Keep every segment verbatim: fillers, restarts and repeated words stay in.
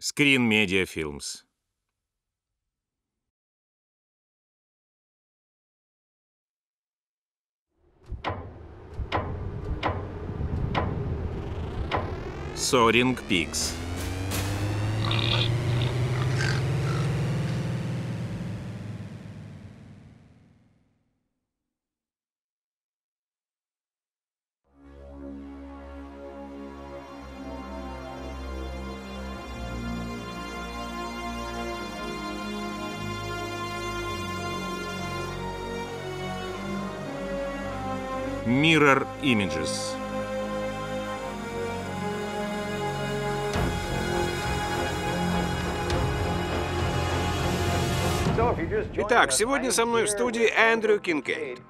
Скрин Медиа Филмс. Соринг Пикс. Mirror Images. Итак, сегодня со мной в студии Эндрю Кинкейт,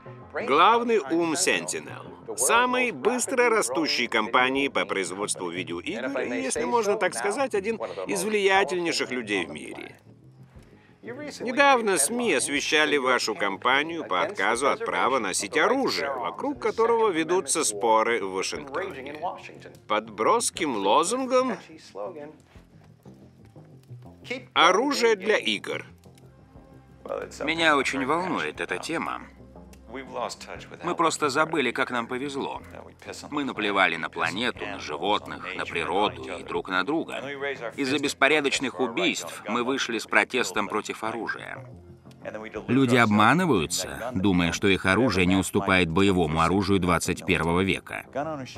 главный ум Сентинел, самой быстро растущей компании по производству видеоигр и, если можно так сказать, один из влиятельнейших людей в мире. Недавно СМИ освещали вашу кампанию по отказу от права носить оружие, вокруг которого ведутся споры в Вашингтоне. Под броским лозунгом «Оружие для игр». Меня очень волнует эта тема. Мы просто забыли, как нам повезло. Мы наплевали на планету, на животных, на природу и друг на друга. Из-за беспорядочных убийств мы вышли с протестом против оружия. Люди обманываются, думая, что их оружие не уступает боевому оружию двадцать первого века.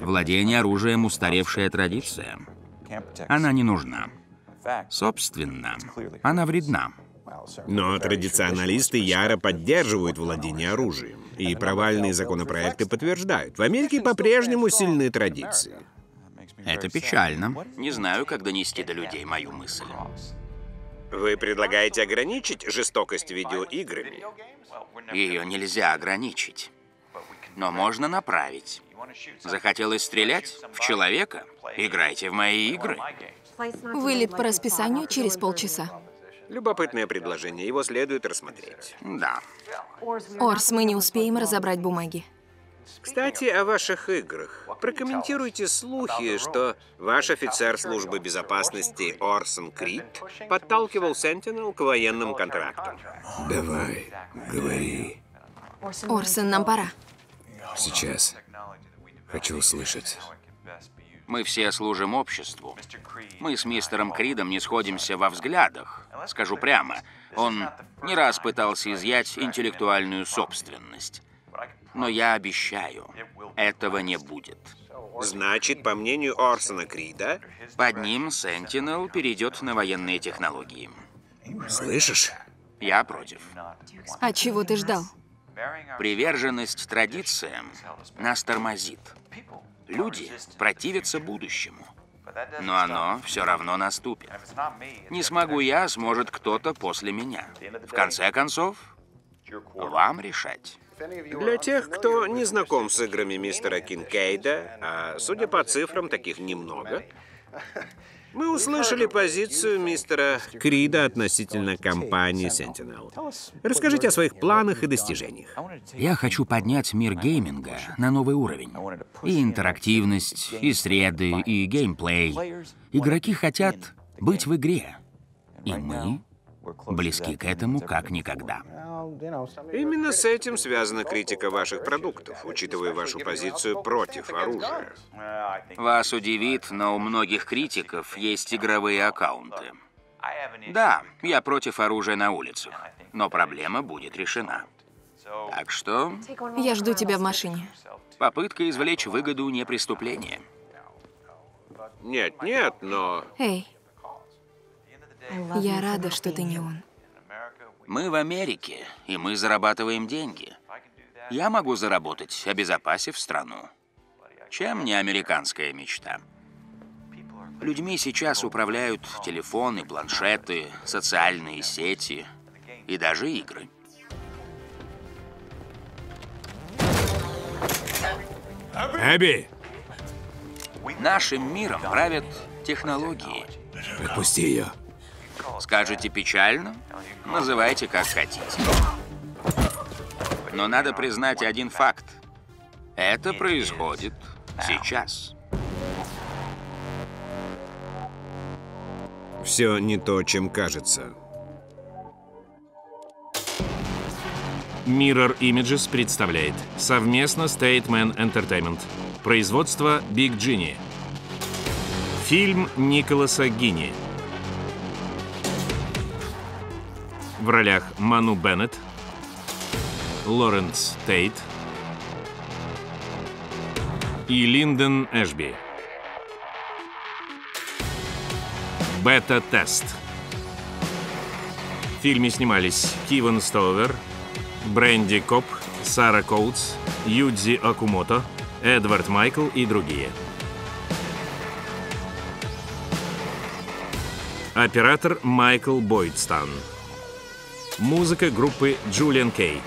Владение оружием – устаревшая традиция. Она не нужна. Собственно, она вредна. Но традиционалисты яро поддерживают владение оружием, и провальные законопроекты подтверждают. В Америке по-прежнему сильны традиции. Это печально. Не знаю, как донести до людей мою мысль. Вы предлагаете ограничить жестокость видеоиграми? Ее нельзя ограничить, но можно направить. Захотелось стрелять в человека? Играйте в мои игры. Вылет по расписанию через полчаса. Любопытное предложение, его следует рассмотреть. Да. Орс, мы не успеем разобрать бумаги. Кстати, о ваших играх. Прокомментируйте слухи, что ваш офицер службы безопасности Орсон Крид подталкивал Сентинел к военным контрактам. Давай, говори. Орсон, нам пора. Сейчас. Хочу услышать. Мы все служим обществу. Мы с мистером Кридом не сходимся во взглядах. Скажу прямо, он не раз пытался изъять интеллектуальную собственность. Но я обещаю, этого не будет. Значит, по мнению Орсона Крида, под ним Сентинел перейдет на военные технологии. Слышишь? Я против. А чего ты ждал? Приверженность традициям нас тормозит. Люди противятся будущему, но оно все равно наступит. Не смогу я, сможет кто-то после меня. В конце концов, вам решать. Для тех, кто не знаком с играми мистера Кинкейда, а судя по цифрам, таких немного, мы услышали позицию мистера Крида относительно компании Sentinel. Расскажите о своих планах и достижениях. Я хочу поднять мир гейминга на новый уровень. И интерактивность, и среды, и геймплей. Игроки хотят быть в игре. И мы близки к этому как никогда. Именно с этим связана критика ваших продуктов, учитывая вашу позицию против оружия. Вас удивит, но у многих критиков есть игровые аккаунты. Да, я против оружия на улицах, но проблема будет решена. Так что... Я жду тебя в машине. Попытка извлечь выгоду не преступление. Нет, нет, но... Эй, я рада, что ты не он. Мы в Америке, и мы зарабатываем деньги. Я могу заработать, обезопасив страну. Чем не американская мечта? Людьми сейчас управляют телефоны, планшеты, социальные сети и даже игры. Эбби! Нашим миром правят технологии. Отпусти ее. Скажете печально? Называйте как хотите. Но надо признать один факт. Это происходит сейчас. Все не то, чем кажется. Mirror Images представляет совместно Stateman Entertainment. Производство Big Jiny. Фильм Николаса Гинни. В ролях Ману Беннет, Лорен Стейт и Линден Эшби. Бета-тест. В фильме снимались Киван Стоувер, Бренди Коп, Сара Коутс, Юдзи Акумото, Эдвард Майкл и другие. Оператор Майкл Бойдстан. Музыка группы Джулиан Кей.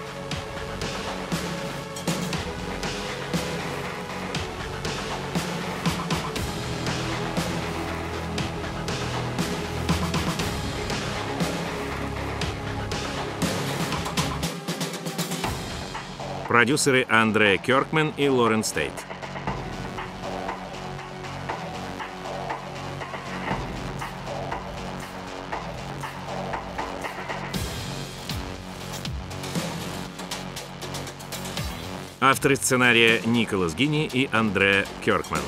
Продюсеры Андре Кёркман и Лорен Стейт. Авторы сценария Николас Гинни и Андре Кёркман.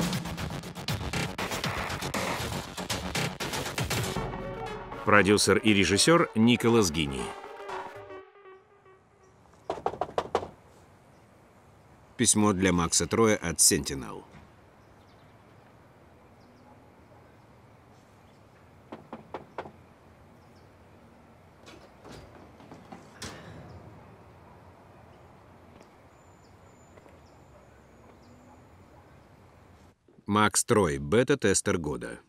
Продюсер и режиссер Николас Гинни. Письмо для Макса Троя от Сентинел. Макс Трой, бета-тестер года.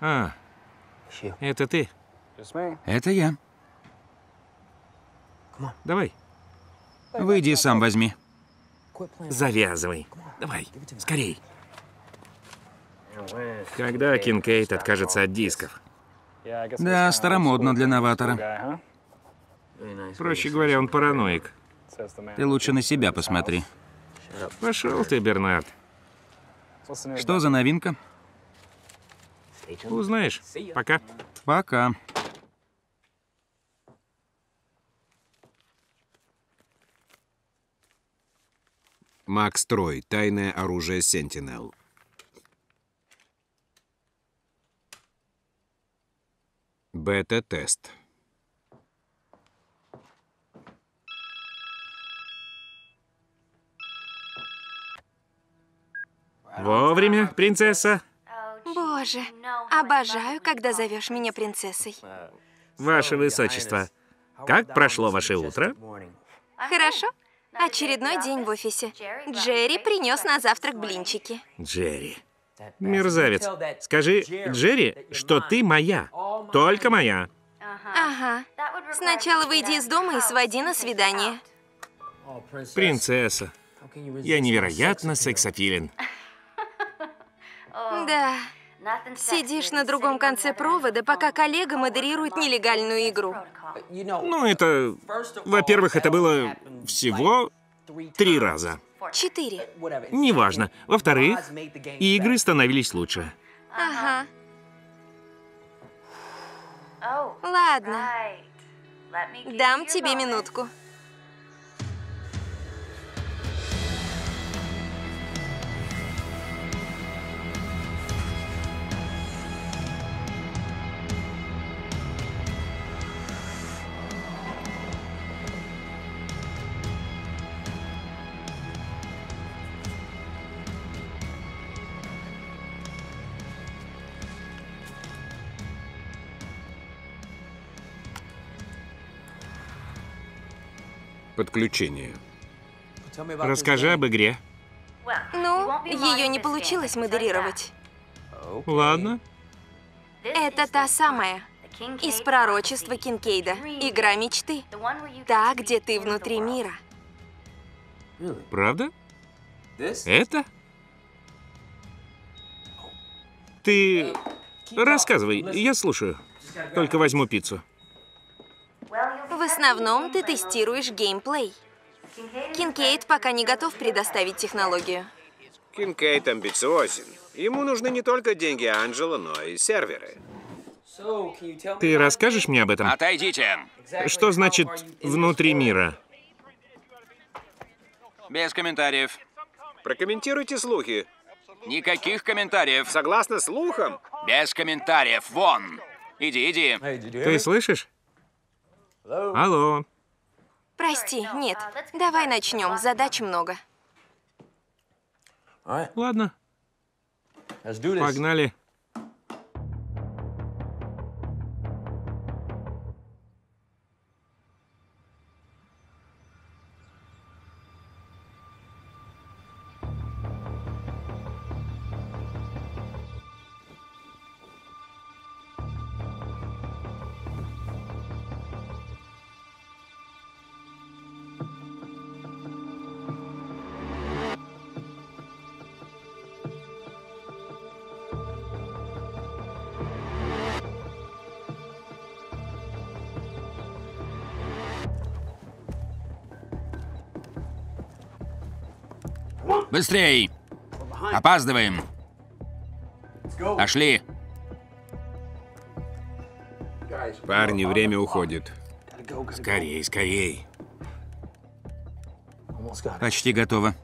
А, это ты? Это я. Давай. Выйди и сам возьми. Завязывай. Давай, скорей. Когда Кинкейт откажется от дисков? Да, старомодно для новатора. Проще говоря, он параноик. Ты лучше на себя посмотри. Пошел ты, Бернард. Что за новинка? Узнаешь. Пока. Пока. Макс Трой. Тайное оружие Сентинел. Бета-тест. Вовремя, принцесса. Боже, обожаю, когда зовешь меня принцессой. Ваше Высочество, как прошло ваше утро? Хорошо. Очередной день в офисе. Джерри принес на завтрак блинчики. Джерри. Мерзавец. Скажи Джерри, что ты моя. Только моя. Ага. Сначала выйди из дома и своди на свидание. Принцесса. Я невероятно сексапилен. Да. Сидишь на другом конце провода, пока коллега модерирует нелегальную игру. Ну, это... Во-первых, это было всего три раза. Четыре. Неважно. Во-вторых, игры становились лучше. Ага. Ладно. Дам тебе минутку. Подключение. Расскажи об игре. Ну, ее не получилось модерировать. Ладно. Это та самая. Из пророчества Кинкейда. Игра мечты. Та, где ты внутри мира. Правда? Это? Ты рассказывай, я слушаю. Только возьму пиццу. В основном ты тестируешь геймплей. Кинкейт пока не готов предоставить технологию. Кинкейт амбициозен. Ему нужны не только деньги Анджела, но и серверы. Ты расскажешь мне об этом? Отойдите! Что значит «внутри мира»? Без комментариев. Прокомментируйте слухи. Никаких комментариев. Согласно слухам? Без комментариев. Вон! Иди, иди. Ты слышишь? Алло. Прости, нет. Давай начнем. Задач много. Ладно. Погнали. Быстрей! Опаздываем! Пошли! Парни, время уходит. Скорей, скорей! Почти готово.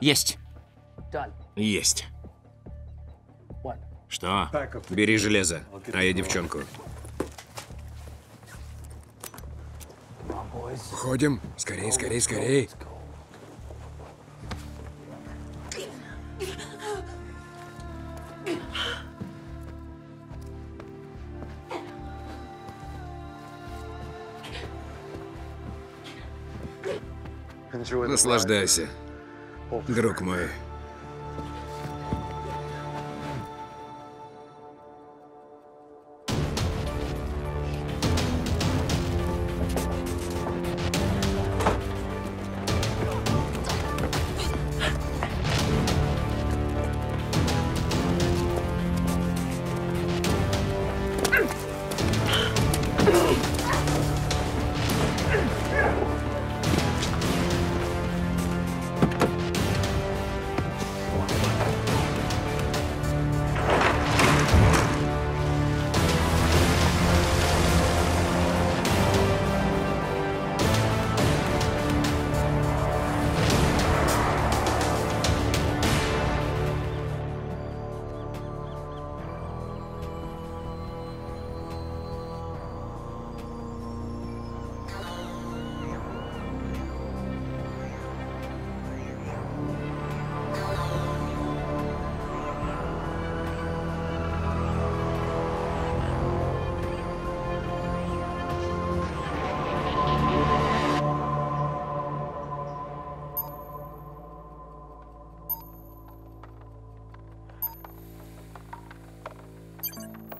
Есть. Есть. Что? Бери железо, а я девчонку. Уходим. Скорей, скорей, скорей. Наслаждайся. Друг мой.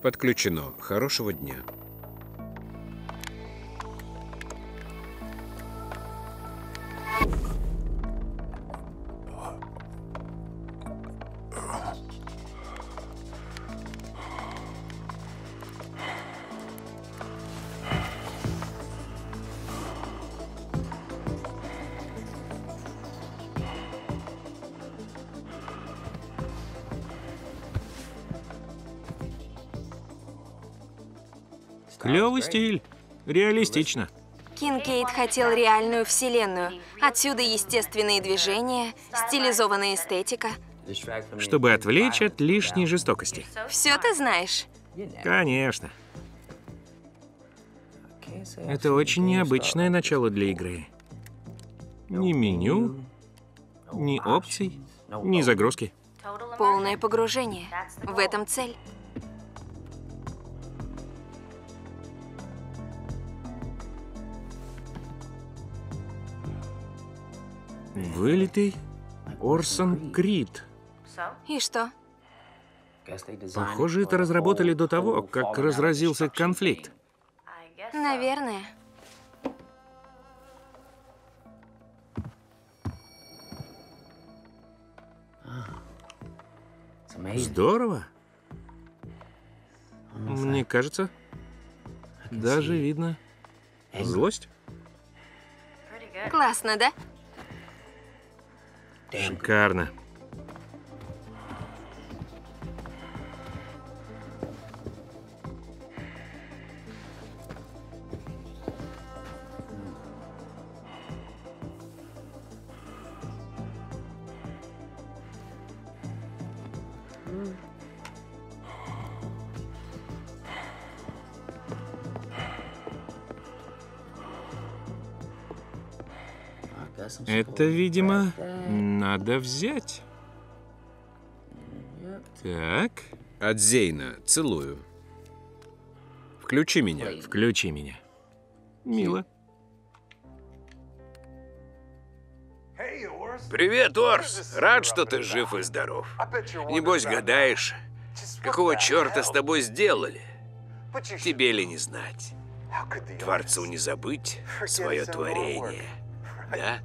Подключено. Хорошего дня. Клевый стиль. Реалистично. Кинкейт хотел реальную вселенную. Отсюда естественные движения, стилизованная эстетика. Чтобы отвлечь от лишней жестокости. Все ты знаешь? Конечно. Это очень необычное начало для игры. Ни меню, ни опций, ни загрузки. Полное погружение. В этом цель. Вылитый, Орсон Крид. И что? Похоже, это разработали до того, как разразился конфликт. Наверное. Здорово. Мне кажется, даже видно злость. Классно, да? Шикарно. Это, видимо, надо взять. Так. От Зейна. Целую. Включи меня. Включи меня. Мило. Привет, Орс. Рад, что ты жив и здоров. Небось, гадаешь, какого черта с тобой сделали? Тебе ли не знать? Творцу не забыть свое творение. Да?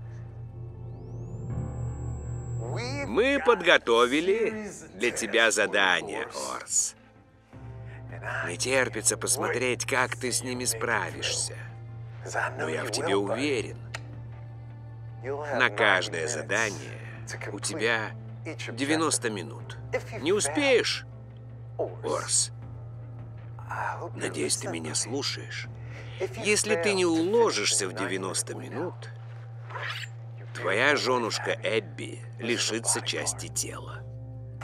Мы подготовили для тебя задание, Орс. Не терпится посмотреть, как ты с ними справишься. Но я в тебе уверен. На каждое задание у тебя девяносто минут. Не успеешь, Орс? Надеюсь, ты меня слушаешь. Если ты не уложишься в девяносто минут, твоя женушка Эбби лишится части тела.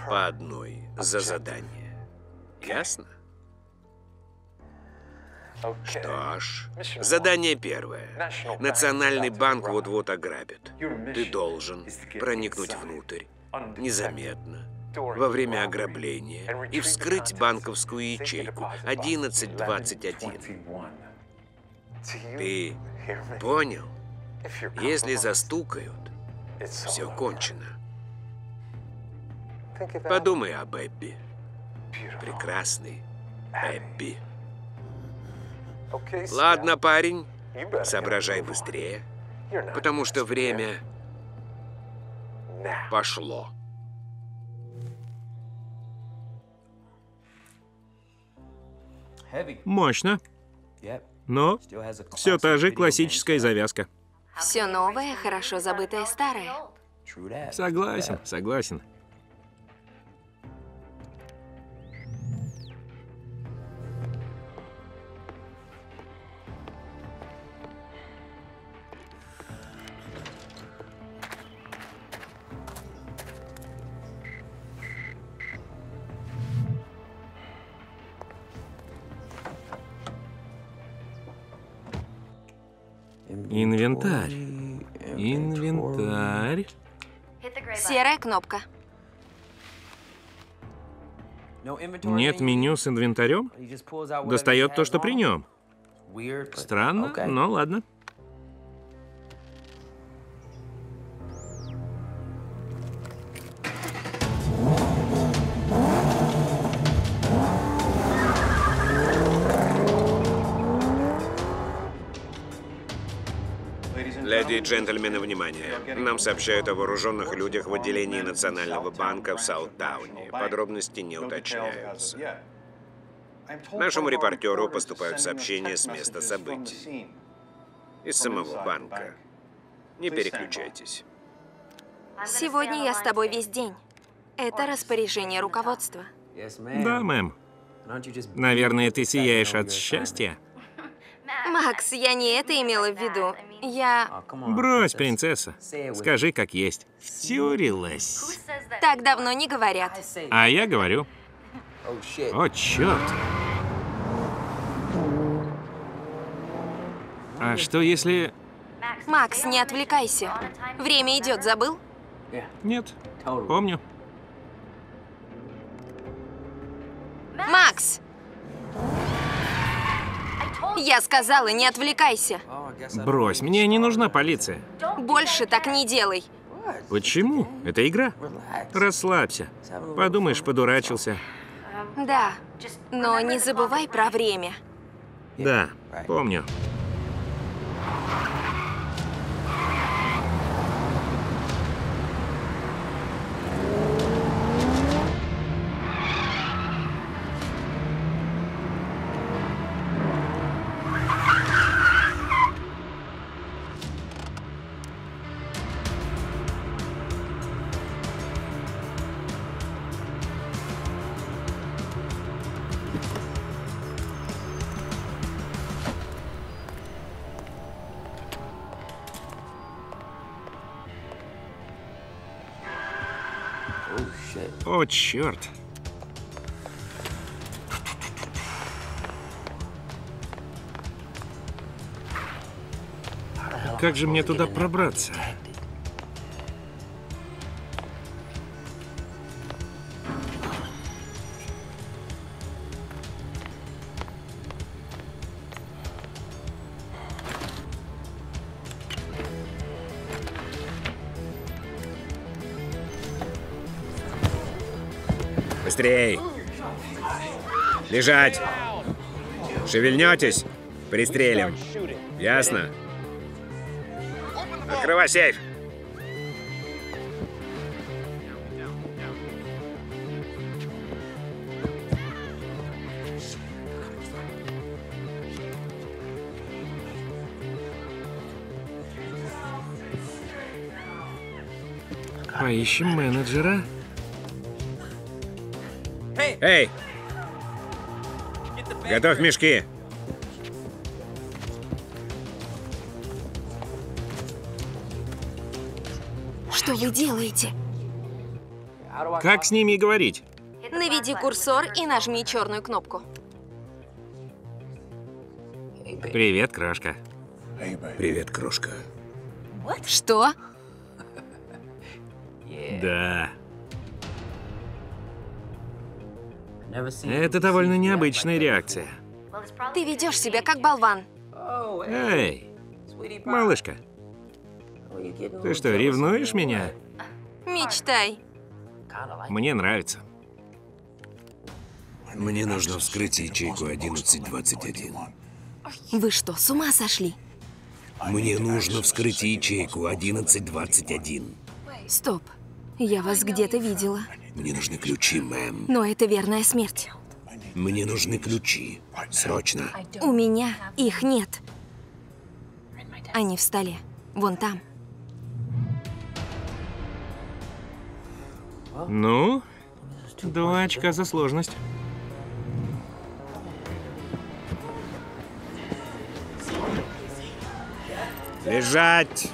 По одной за задание. Ясно? Что ж, задание первое. Национальный банк вот-вот ограбят. Ты должен проникнуть внутрь, незаметно, во время ограбления и вскрыть банковскую ячейку одиннадцать двадцать один. Ты понял? Если застукают, все кончено. Подумай об Эбби. Прекрасный Эбби. Ладно, парень, соображай быстрее, потому что время пошло. Мощно. Но все та же классическая завязка. Все новое, хорошо забытое старое. Согласен, согласен. Инвентарь. Инвентарь. Серая кнопка. Нет меню с инвентарем? Достает то, что при нем. Странно, но ладно. Леди и джентльмены, внимание! Нам сообщают о вооруженных людях в отделении Национального банка в Саут-Тауне. Подробности не уточняются. Нашему репортеру поступают сообщения с места событий. Из самого банка. Не переключайтесь. Сегодня я с тобой весь день. Это распоряжение руководства. Да, мэм. Наверное, ты сияешь от счастья? Макс, я не это имела в виду. Я... Брось, принцесса. Скажи, как есть. Втюрилась. Так давно не говорят. А я говорю. О, черт. А что если... Макс, не отвлекайся. Время идет, забыл? Нет, помню. Макс! Я сказала, не отвлекайся. Брось, мне не нужна полиция. Больше так не делай. Почему? Это игра. Расслабься. Подумаешь, подурачился. Да, но не забывай про время. Да, помню. О, черт. Как же мне туда пробраться? Быстрей! Лежать! Шевельнетесь? Пристрелим. Ясно? Открывай сейф! Поищем менеджера. Эй! Готовь мешки! Что вы делаете? Как с ними говорить? Наведи курсор и нажми черную кнопку. Привет, крошка. Привет, крошка. Что? Да. Это довольно необычная реакция. Ты ведешь себя как болван. Эй, малышка, ты что, ревнуешь меня? Мечтай. Мне нравится. Мне нужно вскрыть ячейку одиннадцать двадцать один. Вы что, с ума сошли? Мне нужно вскрыть ячейку одиннадцать двадцать один. Стоп, я вас где-то видела. Мне нужны ключи, мэм. Но это верная смерть. Мне нужны ключи. Срочно. У меня их нет. Они в столе. Вон там. Ну, два очка за сложность. Лежать!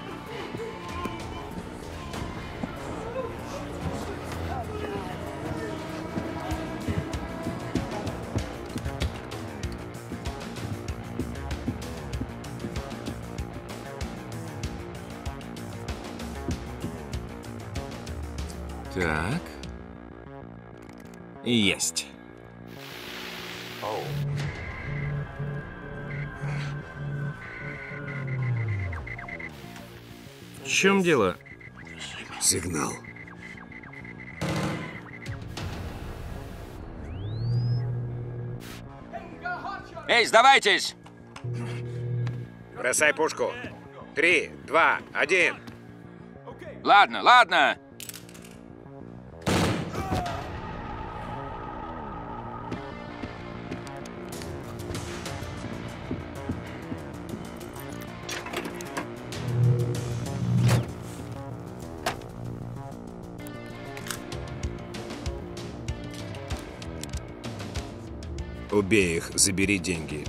Так. Есть. В чем дело? Сигнал. Эй, сдавайтесь! Бросай пушку. Три, два, один. Ладно, ладно. Убей их, забери деньги.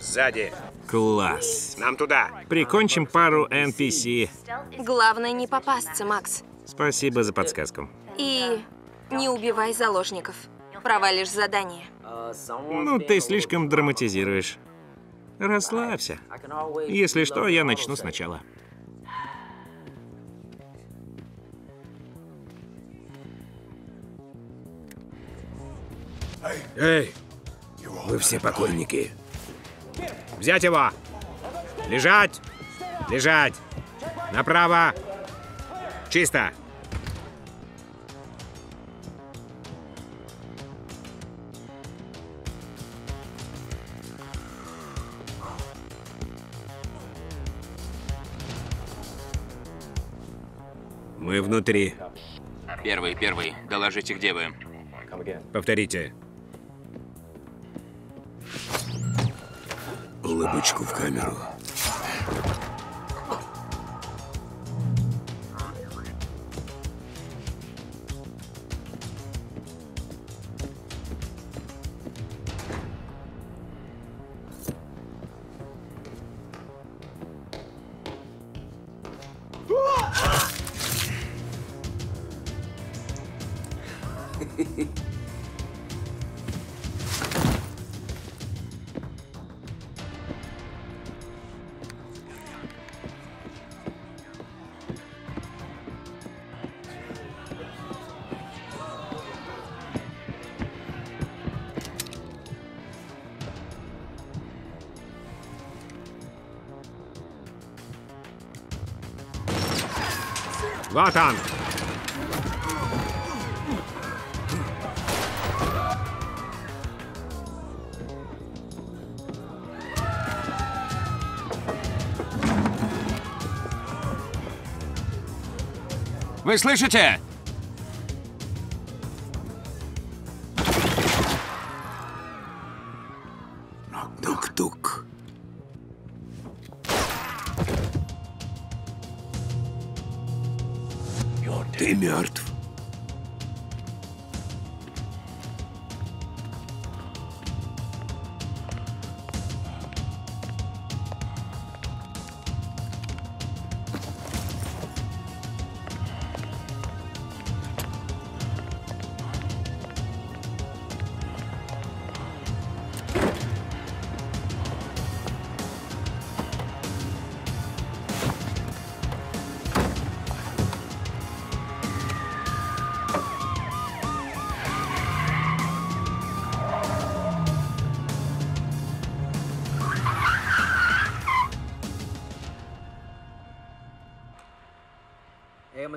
Сзади. Класс. Нам туда. Прикончим пару эн пи си. Главное не попасться, Макс. Спасибо за подсказку. И не убивай заложников. Провалишь задание. Ну, ты слишком драматизируешь. Расслабься. Если что, я начну сначала. Эй, вы все покойники. Взять его! Лежать! Лежать! Направо! Чисто! Мы внутри. Первый, первый. Доложите, где вы. Повторите. Улыбочку в камеру. Вот он! Вы слышите?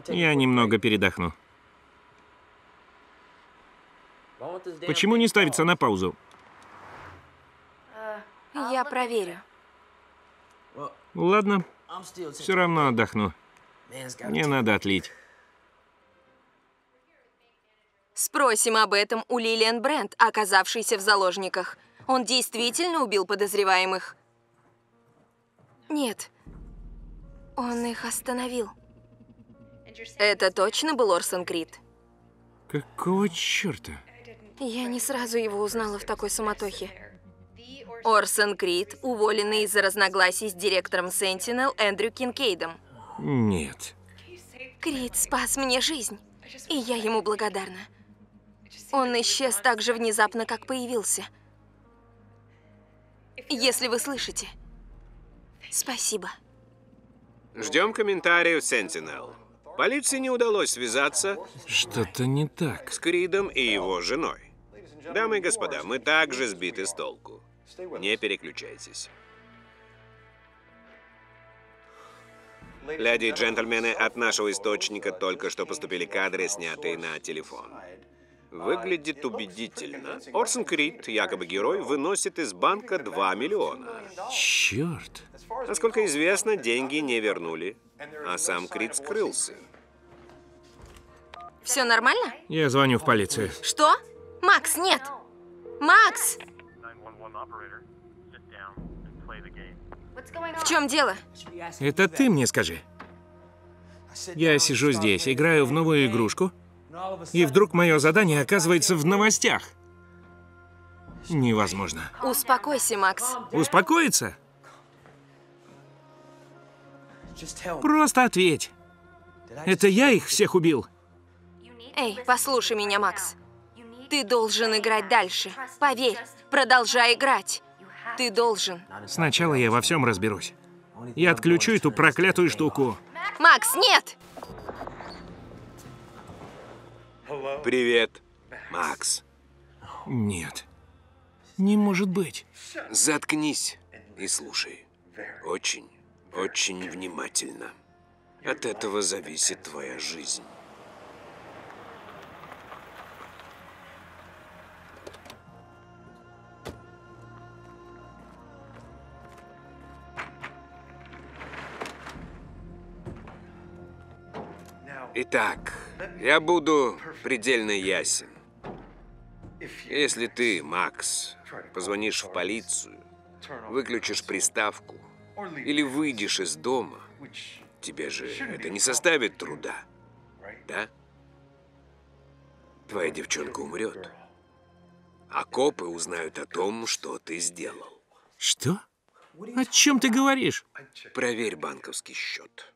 Я немного передохну. Почему не ставится на паузу? Я проверю. Ладно, все равно отдохну. Мне надо отлить. Спросим об этом у Лилиан Бренд, оказавшейся в заложниках. Он действительно убил подозреваемых? Нет, он их остановил. Это точно был Орсон Крид? Какого черта? Я не сразу его узнала в такой суматохе. Орсон Крид, уволенный из-за разногласий с директором Сентинел Эндрю Кинкейдом. Нет. Крид спас мне жизнь, и я ему благодарна. Он исчез так же внезапно, как появился. Если вы слышите, спасибо. Ждем комментариев Сентинел. Полиции не удалось связаться... Что-то не так. ...с Кридом и его женой. Дамы и господа, мы также сбиты с толку. Не переключайтесь. Леди и джентльмены, от нашего источника только что поступили кадры, снятые на телефон. Выглядит убедительно. Орсон Крид, якобы герой, выносит из банка два миллиона. Черт. Насколько известно, деньги не вернули, а сам Крид скрылся. Все нормально? Я звоню в полицию. Что? Макс, нет! Макс! В чем дело? Это ты мне скажи. Я сижу здесь, играю в новую игрушку. И вдруг мое задание оказывается в новостях. Невозможно. Успокойся, Макс. Успокоиться? Просто ответь. Это я их всех убил? Эй, послушай меня, Макс. Ты должен играть дальше. Поверь, продолжай играть. Ты должен. Сначала я во всем разберусь. Я отключу эту проклятую штуку. Макс, нет! Привет, Макс. Нет. Не может быть. Заткнись и слушай. Очень, очень внимательно. От этого зависит твоя жизнь. Итак, я буду предельно ясен. Если ты, Макс, позвонишь в полицию, выключишь приставку или выйдешь из дома, тебе же это не составит труда, да? Твоя девчонка умрет, а копы узнают о том, что ты сделал. Что? О чем ты говоришь? Проверь банковский счет.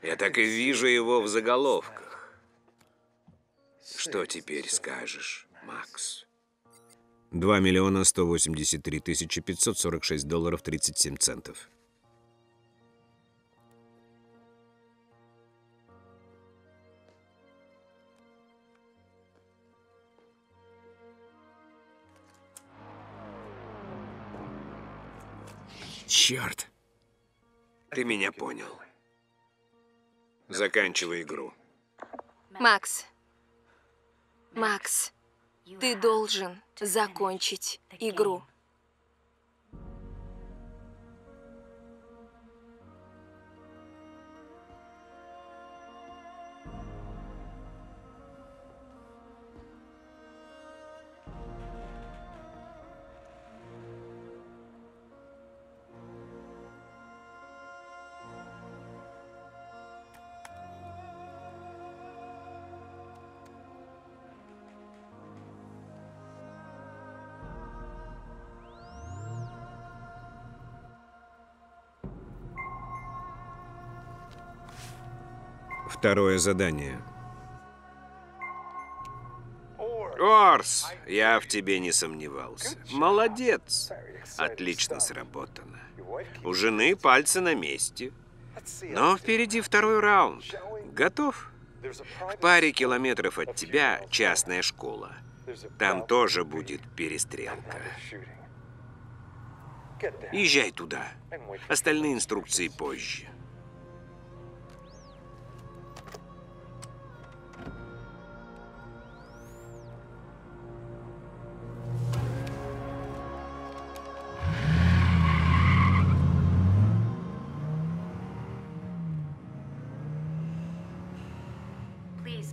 Я так и вижу его в заголовках. Что теперь скажешь, Макс? два миллиона сто восемьдесят три тысячи пятьсот сорок шесть долларов тридцать семь центов. Черт! Ты меня понял. Заканчивай игру. Макс, Макс, ты должен закончить игру. Второе задание. Орс, я в тебе не сомневался. Молодец. Отлично сработано. У жены пальцы на месте. Но впереди второй раунд. Готов? В паре километров от тебя частная школа. Там тоже будет перестрелка. Езжай туда. Остальные инструкции позже.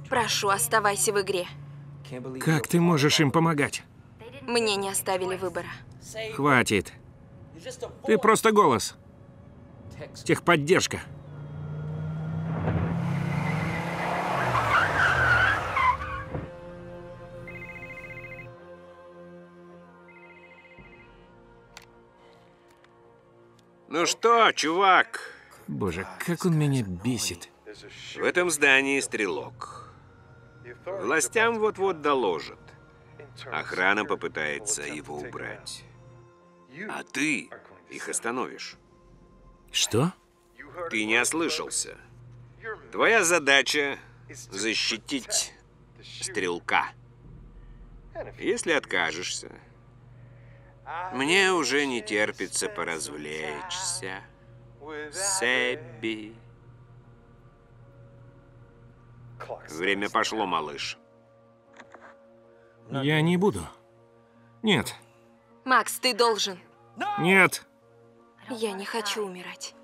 Прошу, оставайся в игре. Как ты можешь им помогать? Мне не оставили выбора. Хватит. Ты просто голос. Техподдержка. Ну что, чувак? Боже, как он меня бесит. В этом здании стрелок. Властям вот-вот доложат. Охрана попытается его убрать. А ты их остановишь. Что? Ты не ослышался. Твоя задача – защитить стрелка. Если откажешься, мне уже не терпится поразвлечься. Себби. Время пошло, малыш. Я не буду. Нет. Макс, ты должен. Нет. Я не хочу умирать.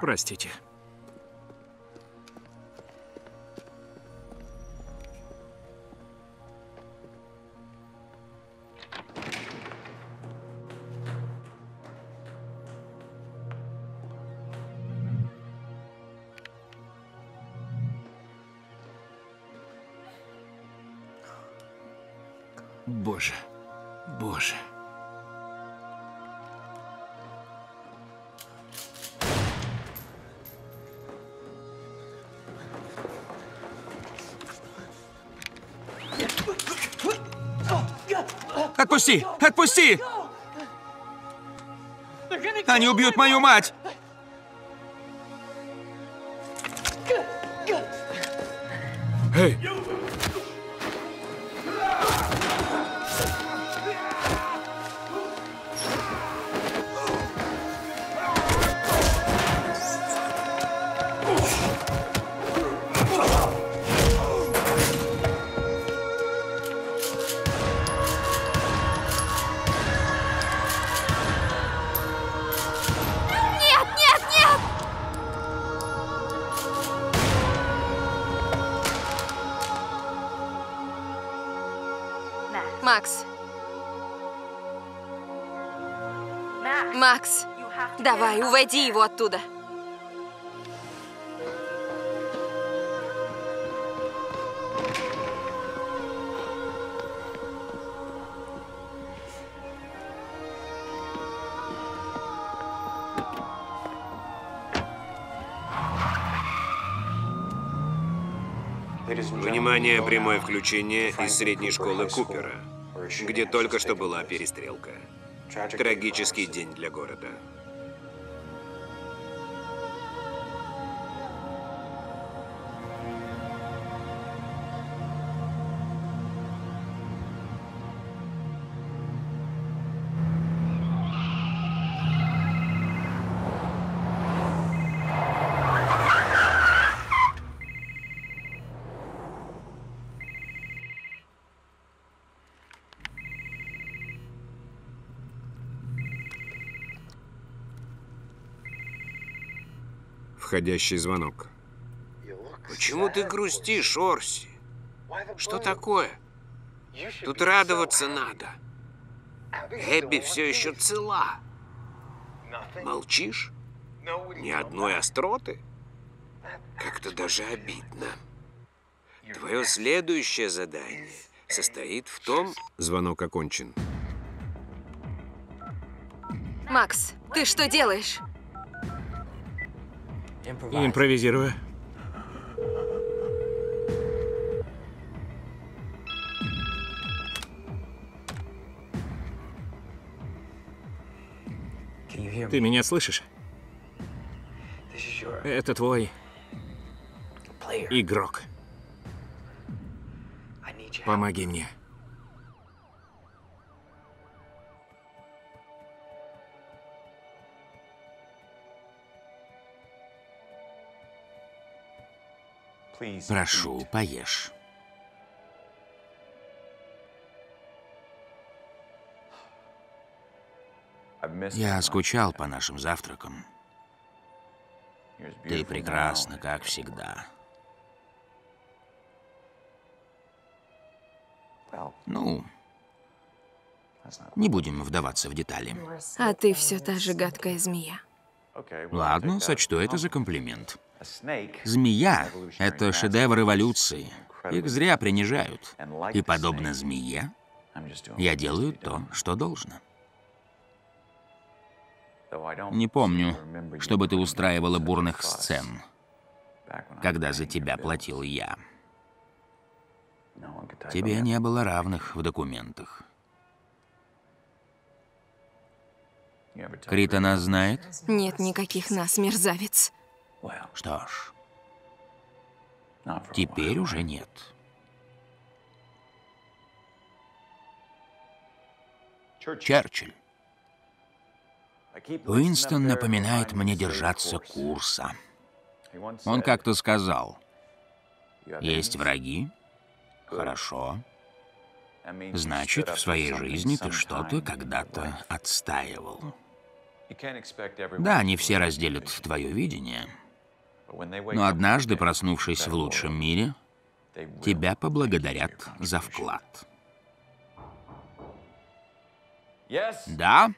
Простите. Боже, боже. Отпусти! Отпусти! Они убьют мою мать! Эй! Макс. Макс, давай, уводи его оттуда. Внимание, прямое включение из средней школы Купера, где только что была перестрелка. Трагический день для города. Входящий звонок. Почему ты грустишь, Орси? Что такое? Тут радоваться надо. Эбби все еще цела. Молчишь? Ни одной остроты? Как-то даже обидно. Твое следующее задание состоит в том... Звонок окончен. Макс, ты что делаешь? Импровизируя. Ты меня слышишь? Это твой игрок. Помоги мне. Прошу, поешь. Я скучал по нашим завтракам. Ты прекрасна, как всегда. Ну, не будем вдаваться в детали. А ты все та же гадкая змея. Ладно, сочту это за комплимент. Змея — это шедевр эволюции. Их зря принижают. И, подобно змее, я делаю то, что должно. Не помню, чтобы ты устраивала бурных сцен, когда за тебя платил я. Тебе не было равных в документах. Крит нас знает? Нет никаких нас, мерзавец. Что ж, теперь уже нет. Черчилль. Уинстон напоминает мне держаться курса. Он как-то сказал, есть враги? Хорошо. Значит, в своей жизни ты что-то когда-то отстаивал. Да, не все разделят твое видение. Но однажды, проснувшись в лучшем мире, тебя поблагодарят за вклад. Да?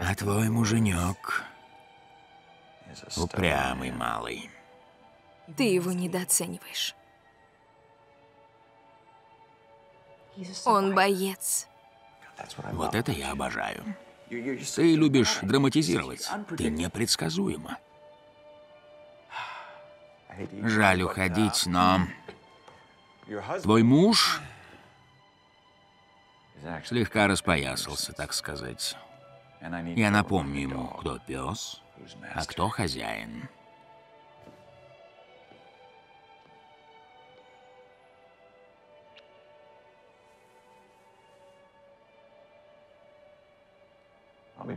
А твой муженек Упрямый малый. Ты его недооцениваешь. Он боец. Вот это я обожаю. Ты любишь драматизировать. Ты непредсказуема. Жаль уходить, но твой муж слегка распоясался, так сказать. Я напомню ему, кто пес, а кто хозяин.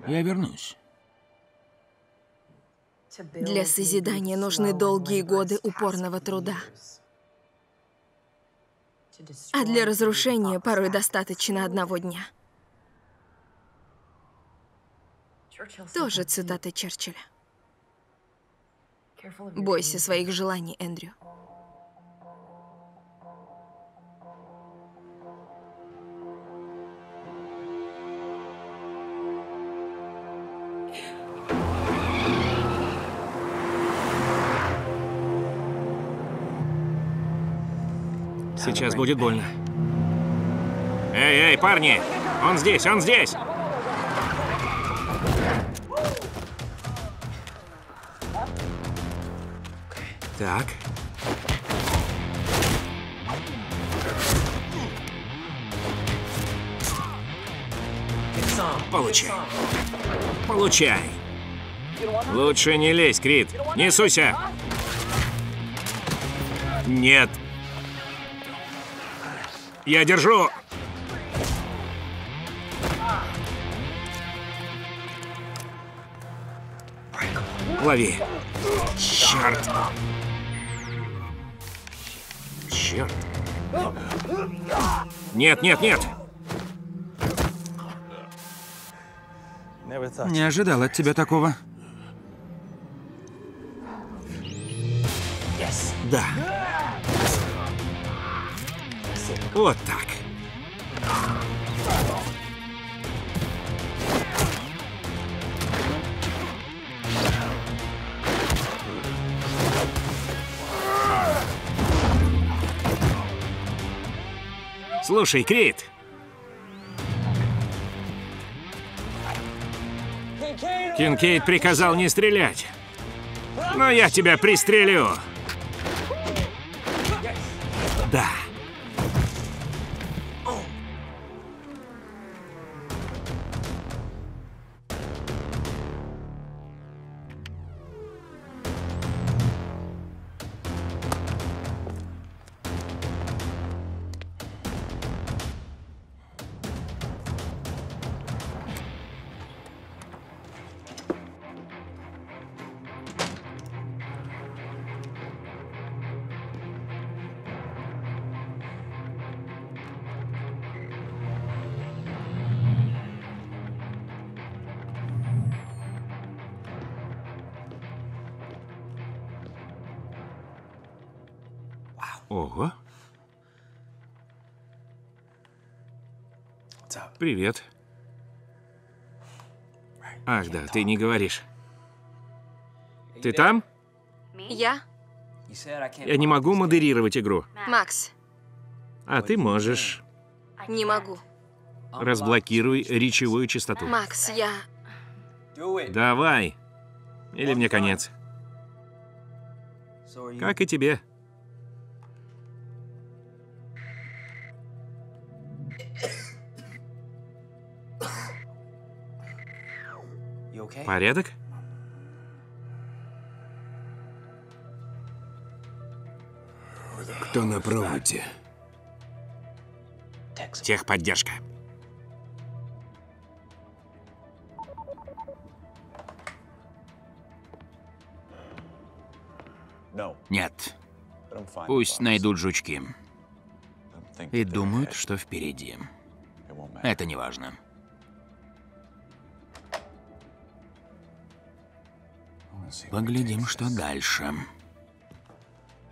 Я вернусь. Для созидания нужны долгие годы упорного труда. А для разрушения порой достаточно одного дня. Тоже цитата Черчилля. Бойся своих желаний, Эндрю. Сейчас будет больно. Эй, эй, парни! Он здесь, он здесь! Так. Получай. Получай. Лучше не лезь, Крид. Не суйся. Нет. Я держу! Лови! Черт! Черт! Нет, нет, нет! Не ожидал от тебя такого. Да. Вот так. Слушай, Крид. Кинкейт приказал не стрелять. Но я тебя пристрелю. Да. Ого. Привет. Ах, да, ты не говоришь. Ты там? Я? Я не могу модерировать игру. Макс. А ты можешь. Не могу. Разблокируй речевую частоту. Макс, я... Давай. Или мне конец. Как и тебе. Порядок? Кто на проводе? Техподдержка. Нет. Пусть найдут жучки. И думают, что впереди. Это не важно. Поглядим, что дальше.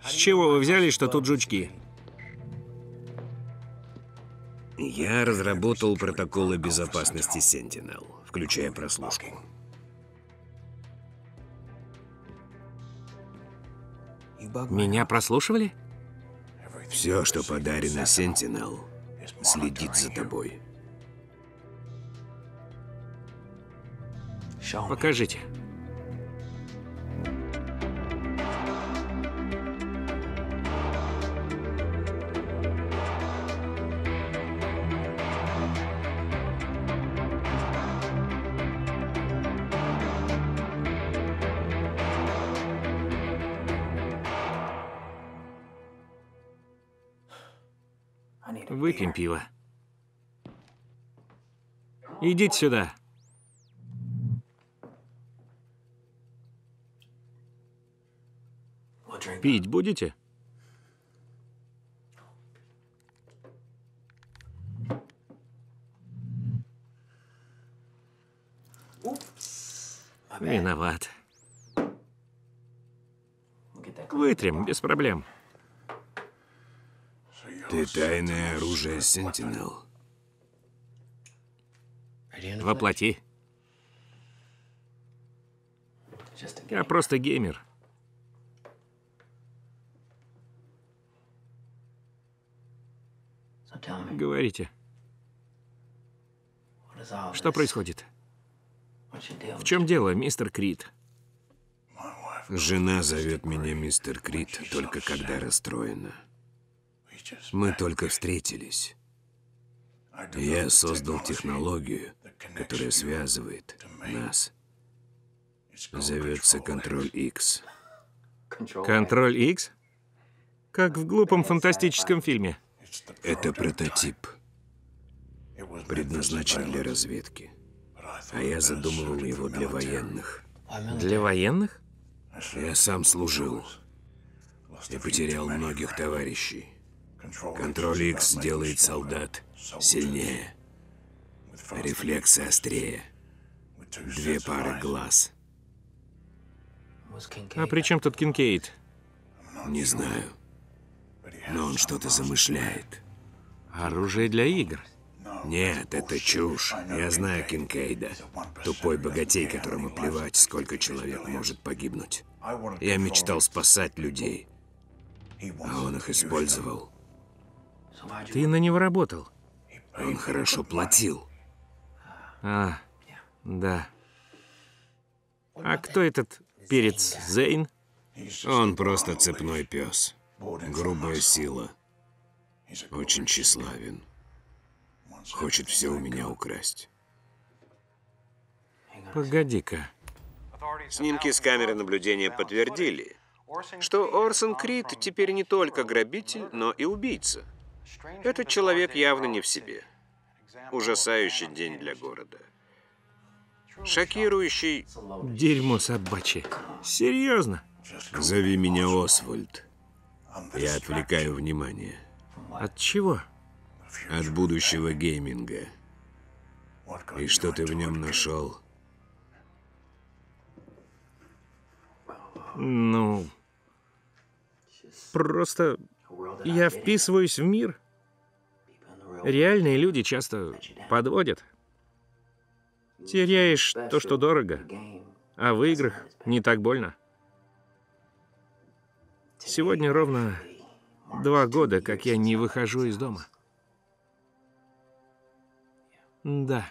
С чего вы взяли, что тут жучки? Я разработал протоколы безопасности Сентинел, включая прослушку. Меня прослушивали? Все, что подарено Сентинел, следит за тобой. Покажите. Выпьем пиво. Идите сюда. Пить будете? Виноват. Вытрем, без проблем. Ты тайное оружие Сентинел. Воплоти. Я просто геймер. Говорите. Что происходит? В чем дело, мистер Крид? Жена зовет меня мистер Крид, только когда расстроена. Мы только встретились. Я создал технологию, которая связывает нас. Зовется Контроль-Х. Контроль-Х? Как в глупом фантастическом фильме. Это прототип, предназначен для разведки. А я задумывал его для военных. Для военных? Я сам служил и потерял многих товарищей. Контроль-Х делает солдат сильнее, рефлексы острее, две пары глаз. А при чем тут Кинкейт? Не знаю. Но он что-то замышляет. Оружие для игр? Нет, это чушь. Я знаю Кинкейда. Тупой богатей, которому плевать, сколько человек может погибнуть. Я мечтал спасать людей, а он их использовал. Ты на него работал? Он хорошо платил. А, да. А кто этот перец Зейн? Он просто цепной пес. Грубая сила. Очень тщеславен. Хочет все у меня украсть. Погоди-ка. Снимки с камеры наблюдения подтвердили, что Орсон Крид теперь не только грабитель, но и убийца. Этот человек явно не в себе. Ужасающий день для города. Шокирующий... Дерьмо собачье. Серьезно? Зови меня Освальд. Я отвлекаю внимание. От чего? От будущего гейминга. И что ты в нем нашел? Ну... Просто... Я вписываюсь в мир. Реальные люди часто подводят. Теряешь то, что дорого. А в играх не так больно. Сегодня ровно два года, как я не выхожу из дома. Да.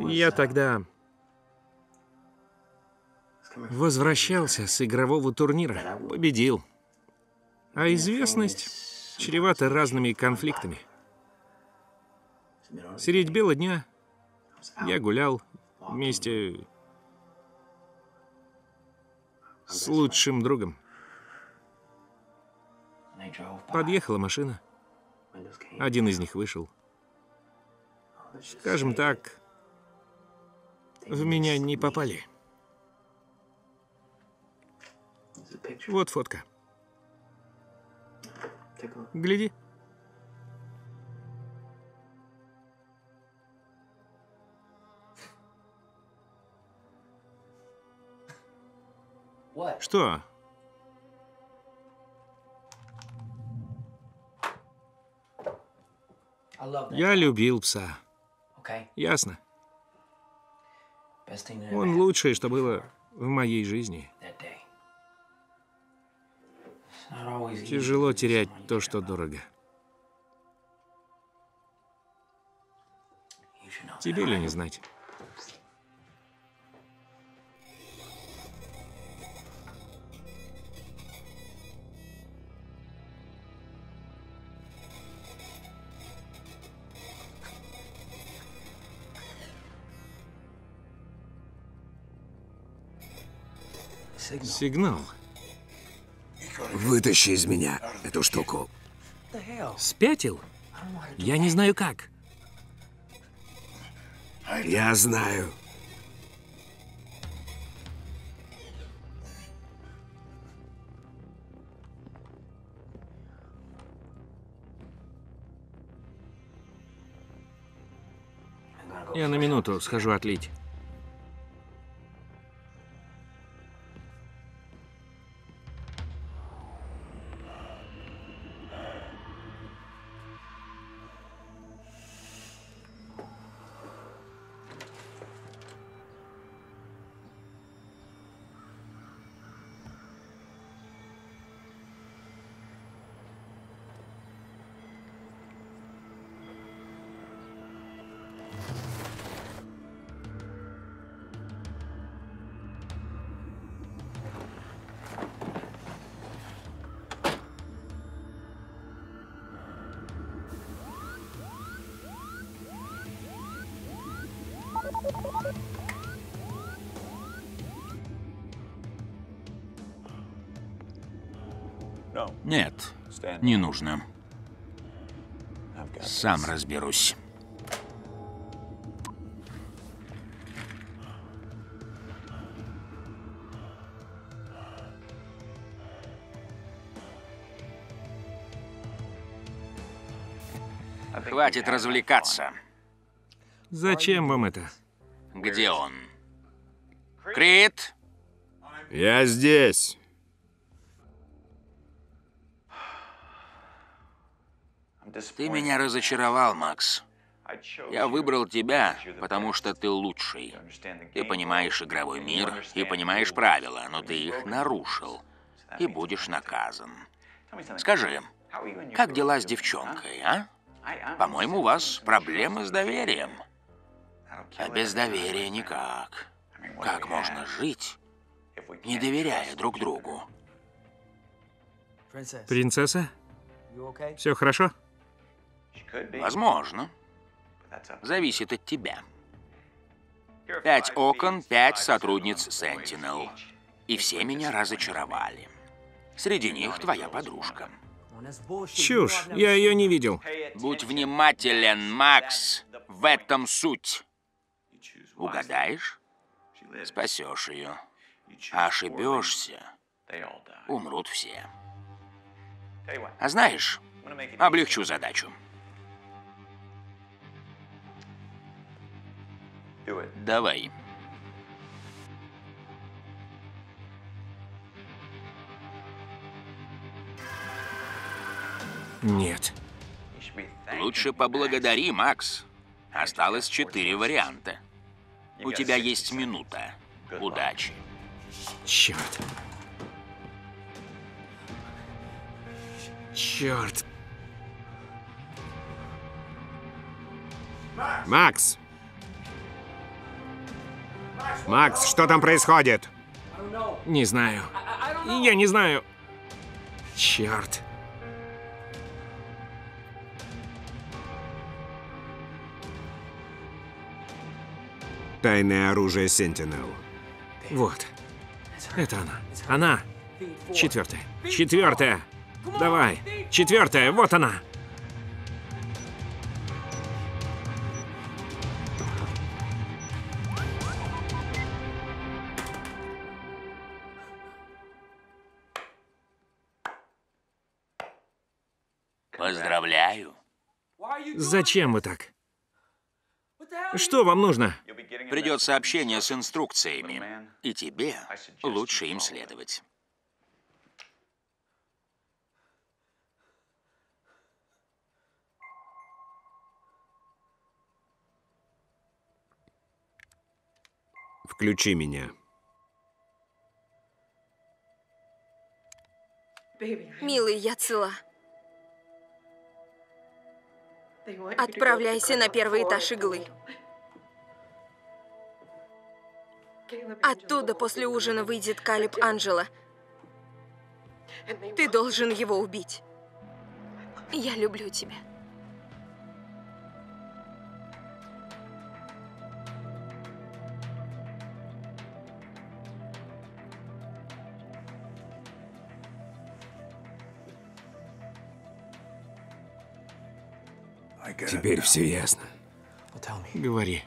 Я тогда возвращался с игрового турнира, победил. А известность чревата разными конфликтами. Средь бела дня я гулял вместе... с лучшим другом. Подъехала машина. Один из них вышел. Скажем так, в меня не попали. Вот фотка. Гляди. Что? Я любил пса. Ясно? Он лучшее, что было в моей жизни. Тяжело терять то, что дорого. Тебе ли не знать? Сигнал. Вытащи из меня эту штуку. Спятил? Я не знаю как. Я знаю. Я на минуту схожу отлить. Нет, не нужно. Сам разберусь. Хватит развлекаться. Зачем вам это? Где он? Крид? Я здесь. Ты меня разочаровал, Макс. Я выбрал тебя, потому что ты лучший. Ты понимаешь игровой мир и понимаешь правила, но ты их нарушил и будешь наказан. Скажи, как дела с девчонкой, а? По-моему, у вас проблемы с доверием. А без доверия никак. Как можно жить, не доверяя друг другу? Принцесса? Все хорошо? Возможно. Зависит от тебя. Пять окон, пять сотрудниц Сентинел. И все меня разочаровали. Среди них твоя подружка. Чушь, я ее не видел. Будь внимателен, Макс. В этом суть. Угадаешь? Спасешь ее. А ошибешься, умрут все. А знаешь, облегчу задачу. Давай. Нет. Лучше поблагодари, Макс. Осталось четыре варианта. У тебя есть минута. Удачи. Черт. Черт. Макс! Макс, что там происходит? Не знаю. Я не знаю. Черт. Тайное оружие Сентинел. Вот. Это она. Она. Четвертая. Четвертая. Давай. Четвертая. Вот она. Поздравляю. Зачем вы так? Что вам нужно? Придет сообщение с инструкциями, и тебе лучше им следовать. Включи меня. Милый, я цела. Отправляйся на первый этаж иглы. Оттуда после ужина выйдет Калеб Анджела. Ты должен его убить. Я люблю тебя. Теперь все ясно. Говори.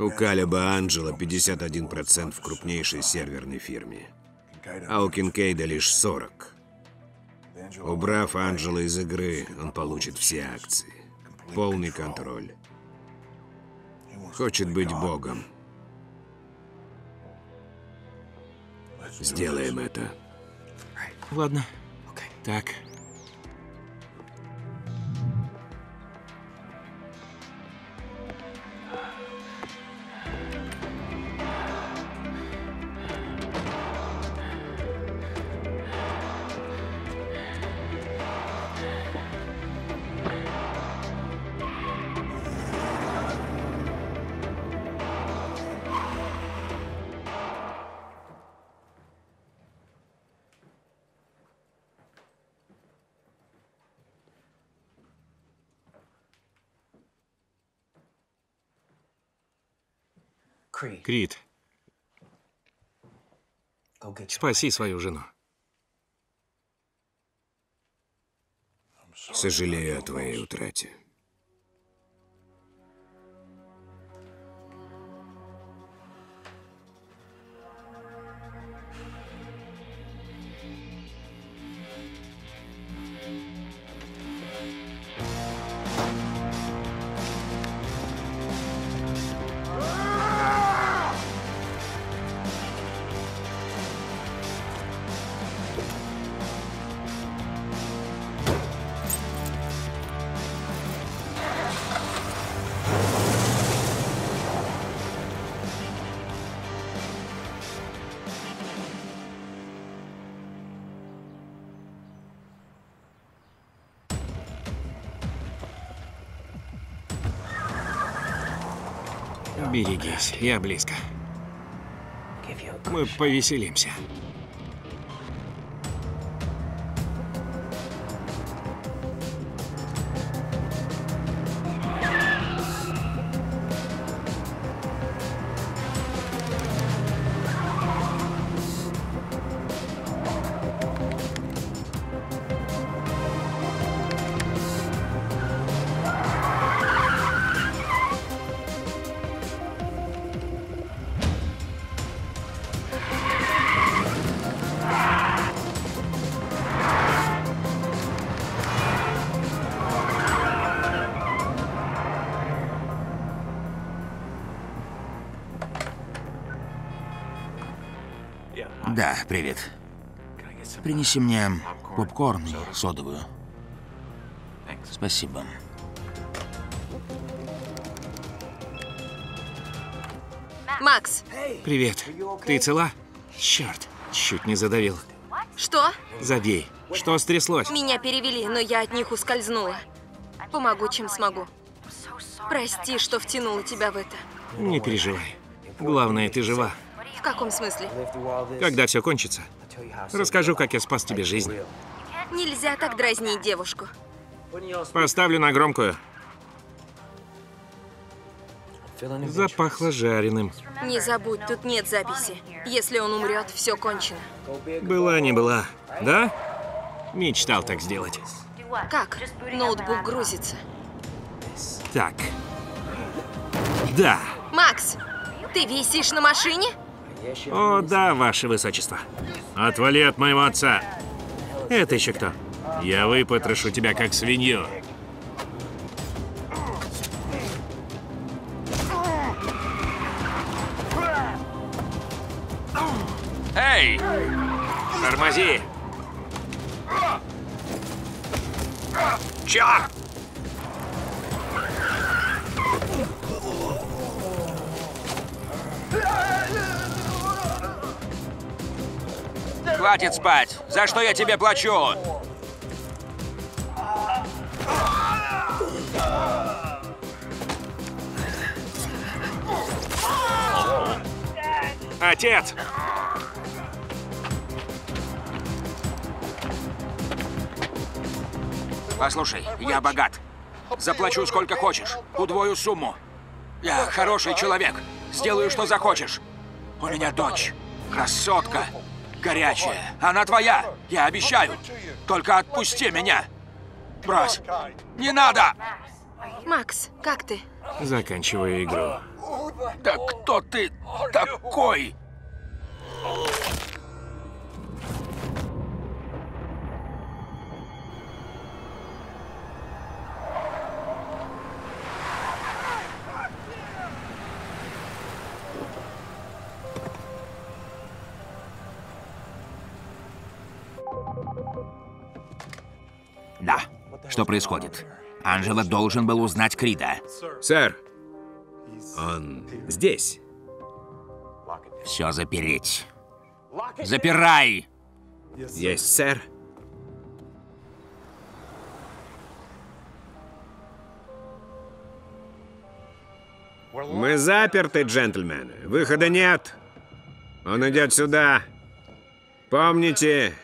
У Калеба Анджела пятьдесят один процент в крупнейшей серверной фирме, а у Кинкейда лишь сорок процентов. Убрав Анджела из игры, он получит все акции. Полный контроль. Хочет быть богом. Сделаем это. Ладно. Так. Крид, спаси свою жену. Сожалею о твоей утрате. Берегись, я близко. Мы повеселимся. Да, привет. Принеси мне попкорн и содовую. Спасибо. Макс! Привет. Ты цела? Черт, чуть не задавил. Что? Забей. Что стряслось? Меня перевели, но я от них ускользнула. Помогу, чем смогу. Прости, что втянула тебя в это. Не переживай. Главное, ты жива. В каком смысле? Когда все кончится, расскажу, как я спас тебе жизнь. Нельзя так дразнить девушку. Поставлю на громкую. Запахло жареным. Не забудь, тут нет записи. Если он умрет, все кончено. Была не была, да? Мечтал так сделать. Как? Ноутбук грузится. Так. Да. Макс, ты висишь на машине? О, да, ваше высочество. Отвали от моего отца. Это еще кто? Я выпотрошу тебя, как свинью. Эй! Тормози! Черт! хватит спать! За что я тебе плачу? Отец! Послушай, я богат. Заплачу сколько хочешь, удвою сумму. Я хороший человек, сделаю, что захочешь. У меня дочь, красотка, горячая. Она твоя, я обещаю. Только отпусти меня. Брось. Не надо! Макс, как ты? Заканчиваю игру. Да кто ты такой? Да. Что происходит? Анджела должен был узнать Крида. Сэр, он здесь. Все запереть. Запирай! Есть, сэр. Мы заперты, джентльмены. Выхода нет. Он идет сюда. Помните,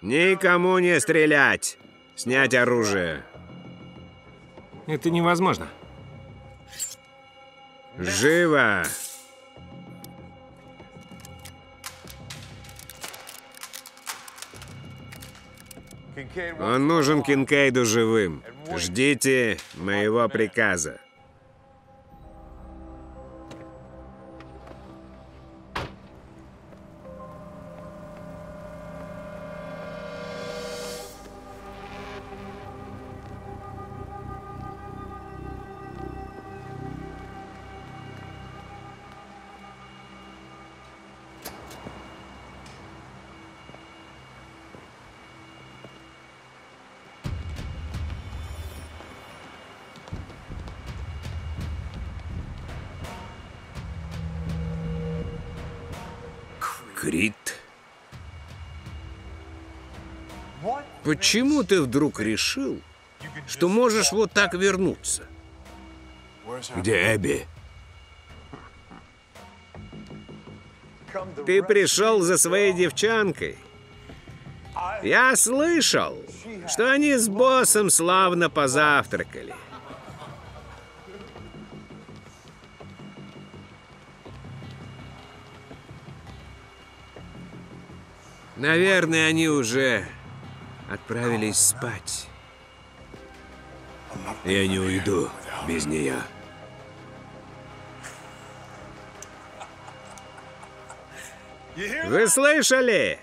никому не стрелять. Снять оружие. Это невозможно. Живо! Он нужен Кинкейду живым. Ждите моего приказа. Почему ты вдруг решил, что можешь вот так вернуться? Где Эбби? Ты пришел за своей девчонкой. Я слышал, что они с боссом славно позавтракали. Наверное, они уже... отправились спать. Я не уйду без нее. Вы слышали?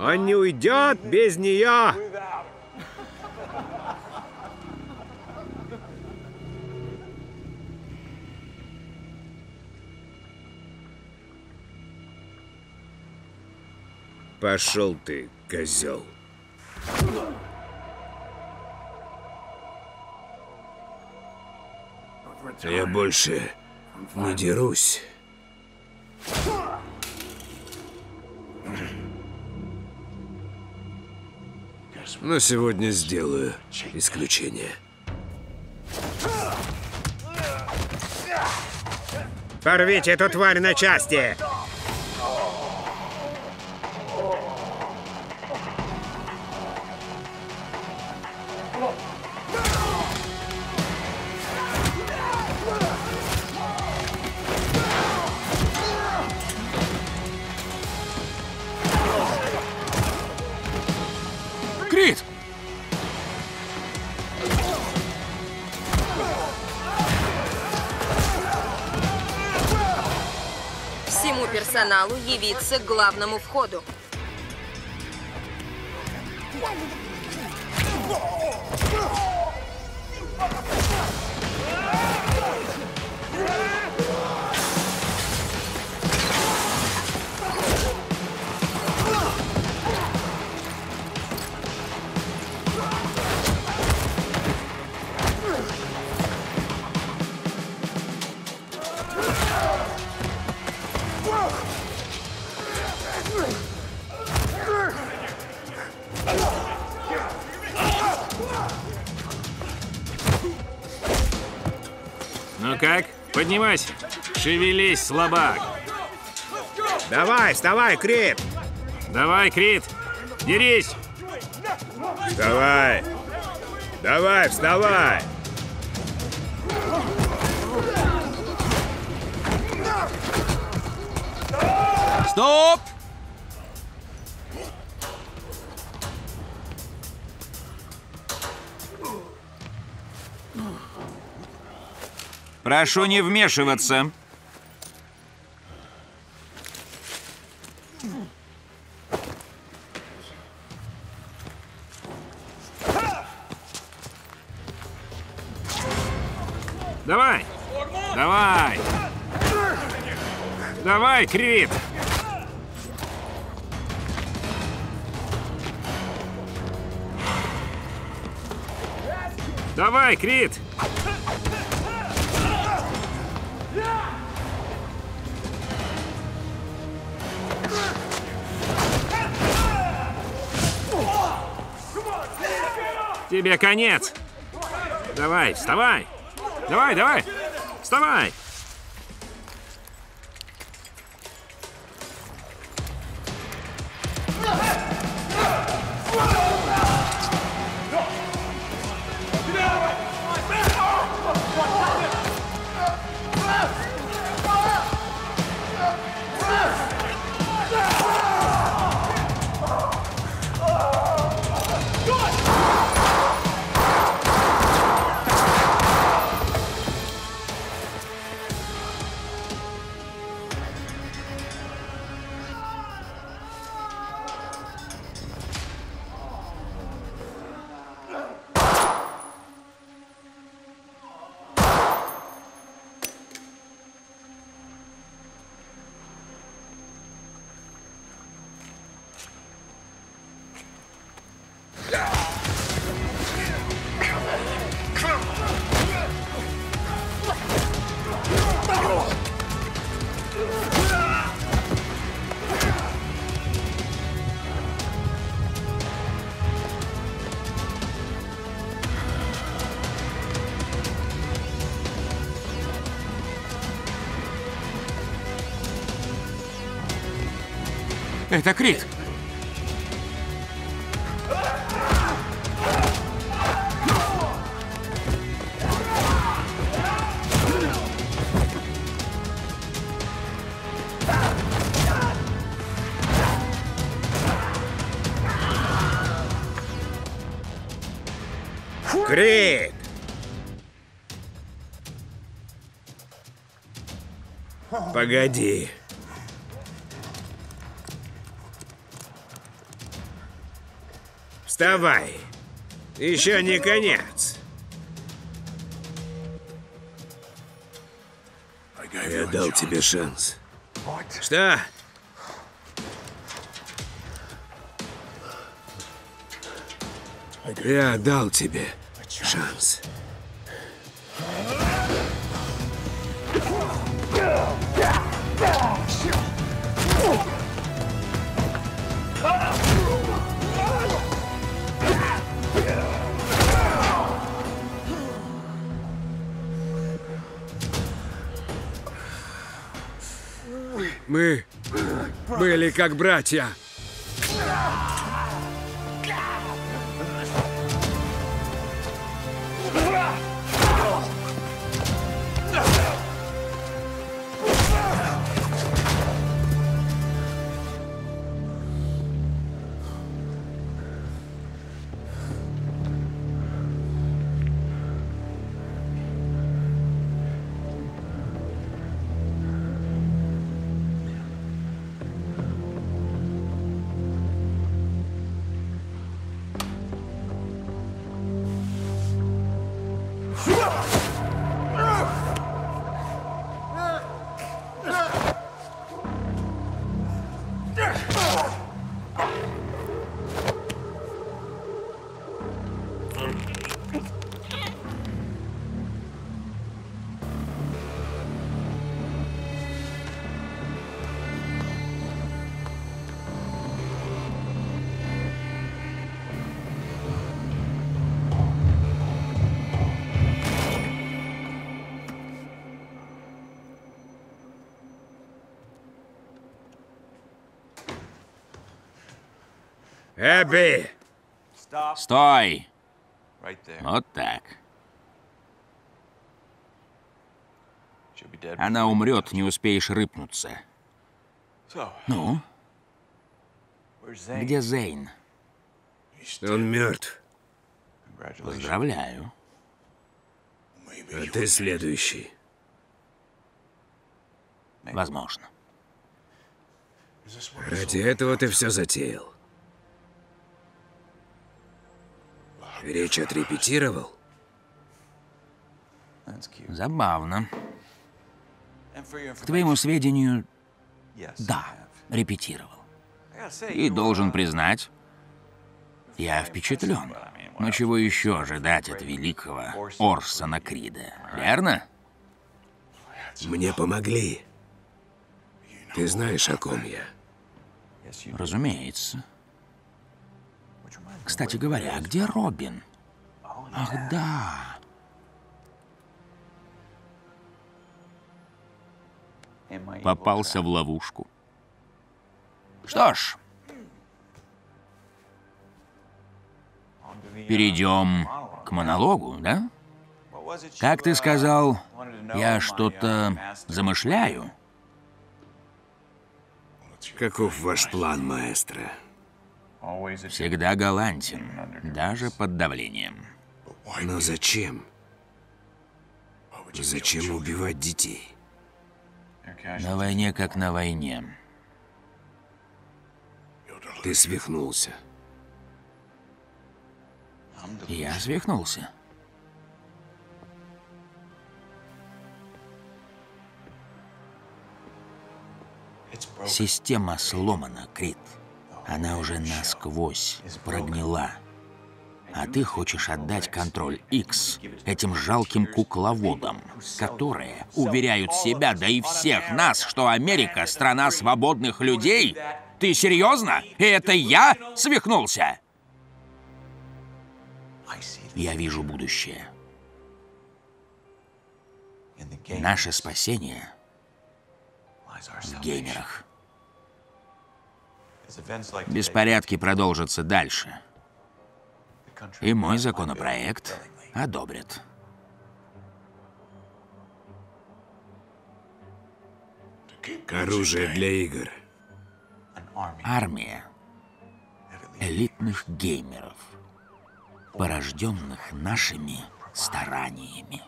Он не уйдет без нее. Пошел ты, козел. Я больше не дерусь. Но сегодня сделаю исключение. Порвите эту тварь на части! Каналу явиться к главному входу. Ну как? Поднимайся. Шевелись, слабак. Давай, вставай, Крид. Давай, Крид. Дерись. Вставай. Давай, вставай. Стоп! Прошу не вмешиваться. Давай! Давай! Давай, Крид! Давай, Крид! Тебе конец! Давай, вставай! Давай, давай! Вставай! Это Крид. Крид. Погоди. Вставай. Еще не конец. Я дал тебе шанс. Что? Я дал тебе шанс. Мы были как братья. Эбби! Стой! Вот так. Она умрет, не успеешь рыпнуться. Ну? Где Зейн? Он мертв. Поздравляю. А ты следующий. Возможно. Ради этого ты все затеял. Речь отрепетировал? Забавно. К твоему сведению, да, репетировал. И должен признать, я впечатлен. Но чего еще ожидать от великого Орсона Крида, верно? Мне помогли. Ты знаешь, о ком я? Разумеется. Кстати говоря, а где Робин? Ах, да. Попался в ловушку. Что ж, перейдем к монологу, да? Как ты сказал, я что-то замышляю? Каков ваш план, маэстро? Всегда галантен, даже под давлением. Но зачем? Зачем убивать детей? На войне как на войне. Ты свихнулся. Я свихнулся. Система сломана, Крид. Она уже насквозь прогнила. А ты хочешь отдать Контроль-Х этим жалким кукловодам, которые уверяют себя, да и всех нас, что Америка — страна свободных людей? Ты серьезно? И это я свихнулся? Я вижу будущее. Наше спасение в геймерах. Беспорядки продолжатся дальше. И мой законопроект одобрят. Оружие для игр. Армия элитных геймеров, порожденных нашими стараниями.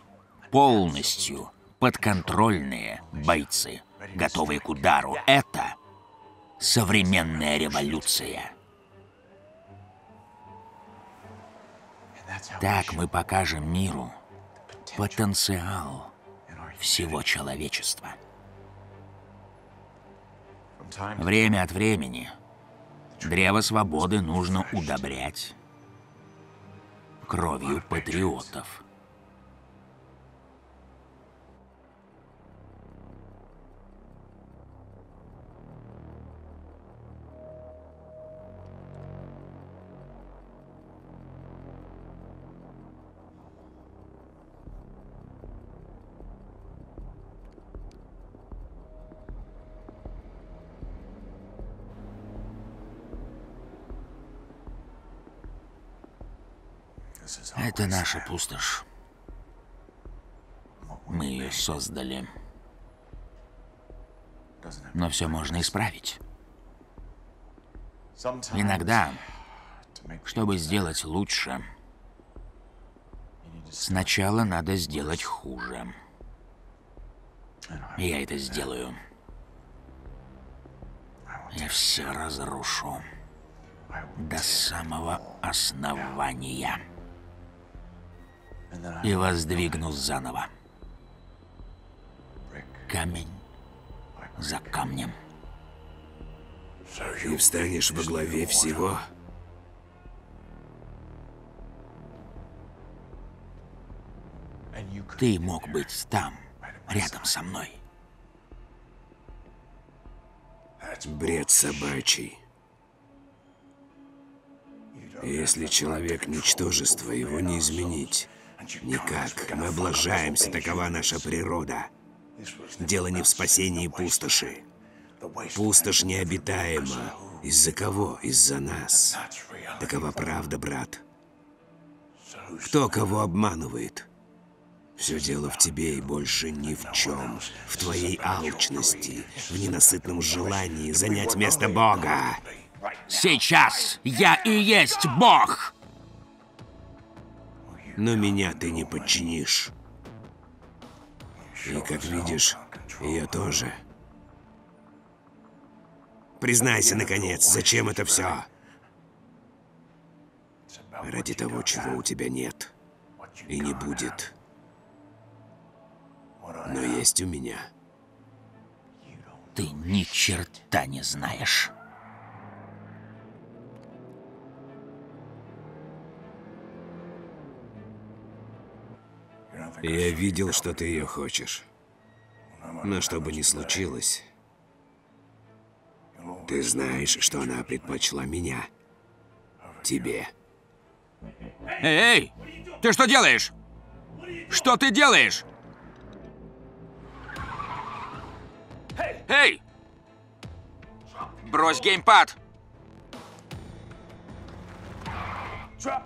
Полностью подконтрольные бойцы, готовые к удару. Это современная революция. Так мы покажем миру потенциал всего человечества. Время от времени древо свободы нужно удобрять кровью патриотов. Это наша пустошь. Мы ее создали. Но все можно исправить. Иногда, чтобы сделать лучше, сначала надо сделать хуже. И я это сделаю. Я все разрушу до самого основания. И воздвигну заново. Камень за камнем. Ты встанешь во главе всего? Ты мог быть там, рядом со мной. Бред собачий. Если человек ничтожество, его не изменить. Никак. Мы облажаемся, такова наша природа. Дело не в спасении пустоши. Пустошь необитаема. Из-за кого? Из-за нас. Такова правда, брат. Кто кого обманывает? Все дело в тебе и больше ни в чем. В твоей алчности, в ненасытном желании занять место Бога. Сейчас я и есть Бог! Но меня ты не подчинишь. И, как видишь, я тоже. Признайся, наконец, зачем это все? Ради того, чего у тебя нет и не будет. Но есть у меня. Ты ни черта не знаешь. Я видел, что ты ее хочешь. Но что бы ни случилось, ты знаешь, что она предпочла меня тебе. Эй, эй! Ты что делаешь? Что ты делаешь? Эй! Брось геймпад!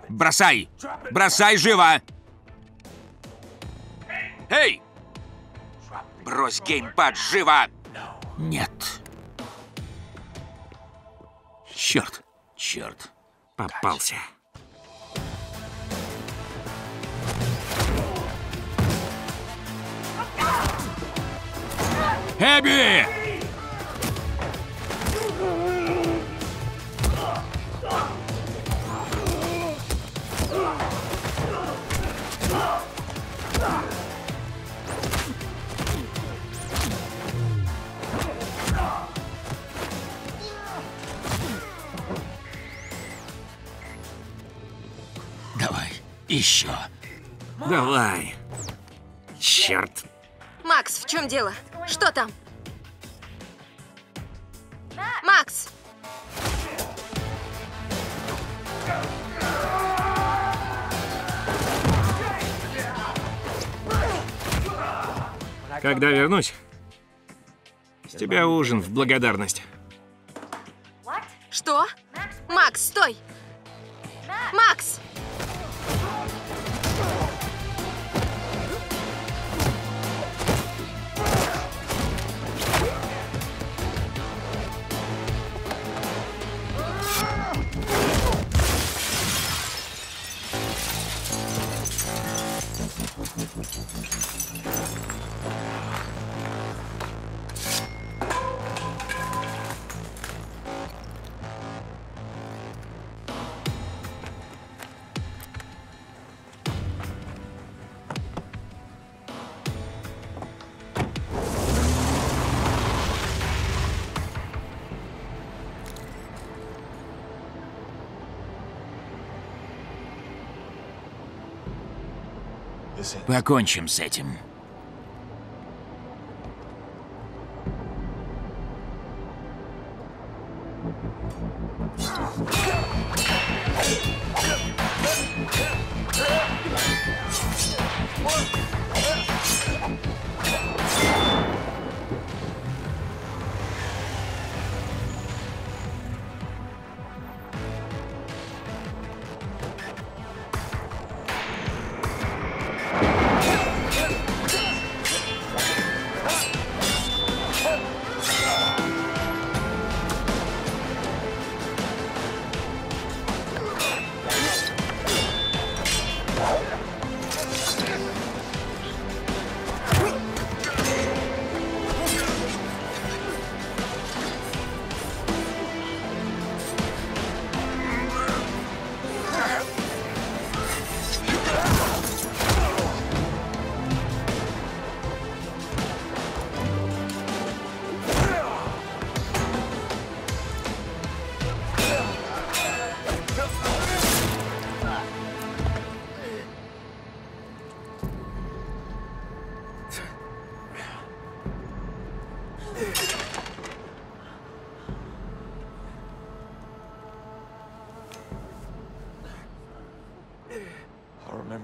Бросай! Бросай живо! Эй! Брось геймпад живо! Нет. Черт, черт, попался. Эбби! Давай, еще. Давай. Черт. Макс, в чем дело? Что там? Макс! Когда вернусь, с тебя ужин в благодарность. Что? Макс, стой! Макс! Покончим с этим.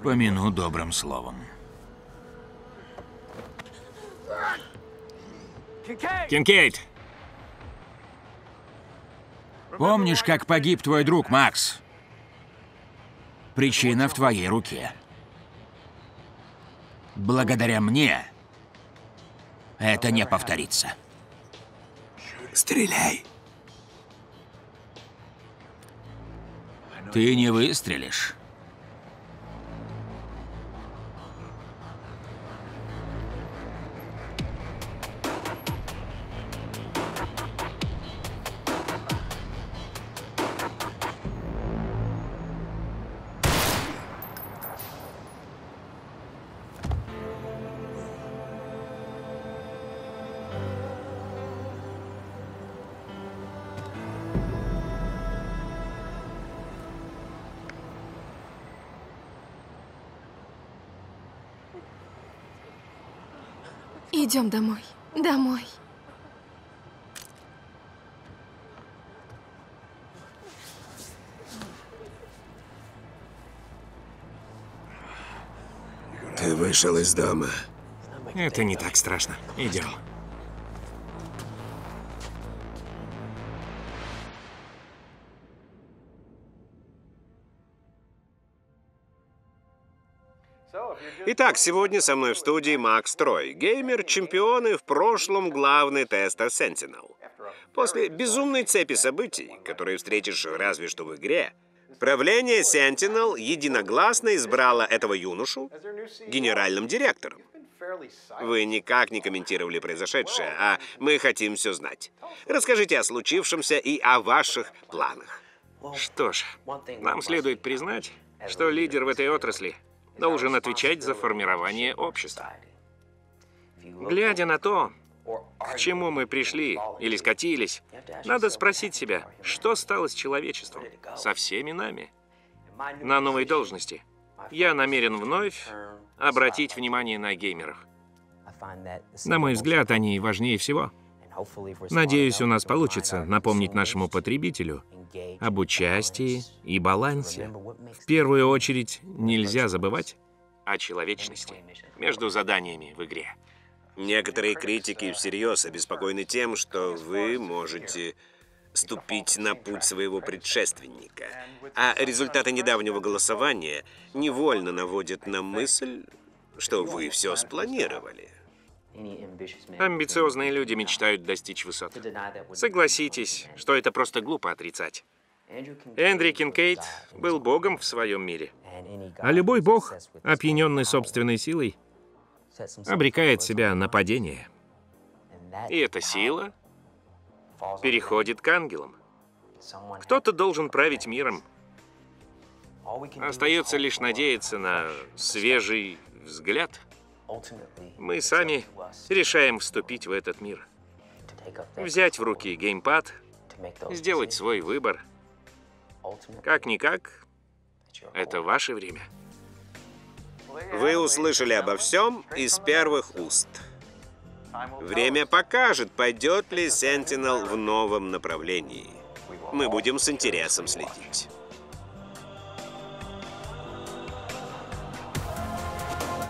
Помяну добрым словом. Кинкейт! Помнишь, как погиб твой друг, Макс? Причина в твоей руке. Благодаря мне это не повторится. Стреляй. Ты не выстрелишь. Идем домой. Домой. Ты вышел из дома. Это не так страшно. Идем. Итак, сегодня со мной в студии Макс Трой, геймер, чемпион и в прошлом главный теста Сентинел. После безумной цепи событий, которые встретишь разве что в игре, правление Сентинел единогласно избрало этого юношу генеральным директором. Вы никак не комментировали произошедшее, а мы хотим все знать. Расскажите о случившемся и о ваших планах. Что ж, нам следует признать, что лидер в этой отрасли должен отвечать за формирование общества. Глядя на то, к чему мы пришли или скатились, надо спросить себя, что стало с человечеством, со всеми нами. На новой должности я намерен вновь обратить внимание на геймеров. На мой взгляд, они важнее всего. Надеюсь, у нас получится напомнить нашему потребителю об участии и балансе. В первую очередь, нельзя забывать о человечности между заданиями в игре. Некоторые критики всерьез обеспокоены тем, что вы можете ступить на путь своего предшественника. А результаты недавнего голосования невольно наводят на мысль, что вы все спланировали. Амбициозные люди мечтают достичь высот. Согласитесь, что это просто глупо отрицать. Эндрю Кинкейт был богом в своем мире. А любой бог, опьяненный собственной силой, обрекает себя на падение. И эта сила переходит к ангелам. Кто-то должен править миром. Остается лишь надеяться на свежий взгляд. Мы сами решаем вступить в этот мир, взять в руки геймпад, сделать свой выбор. Как-никак, это ваше время. Вы услышали обо всем из первых уст. Время покажет, пойдет ли Сентинел в новом направлении. Мы будем с интересом следить.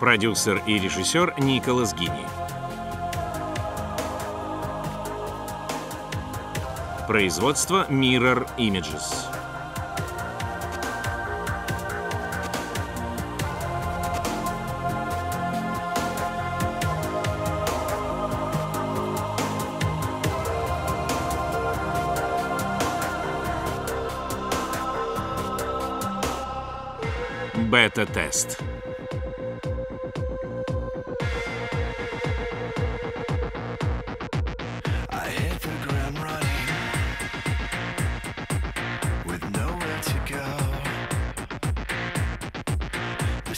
Продюсер и режиссер Николас Гинни. Производство Mirror Images. Бета-тест.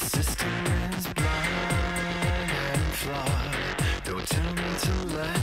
System is blind and flawed. Don't tell me to lie.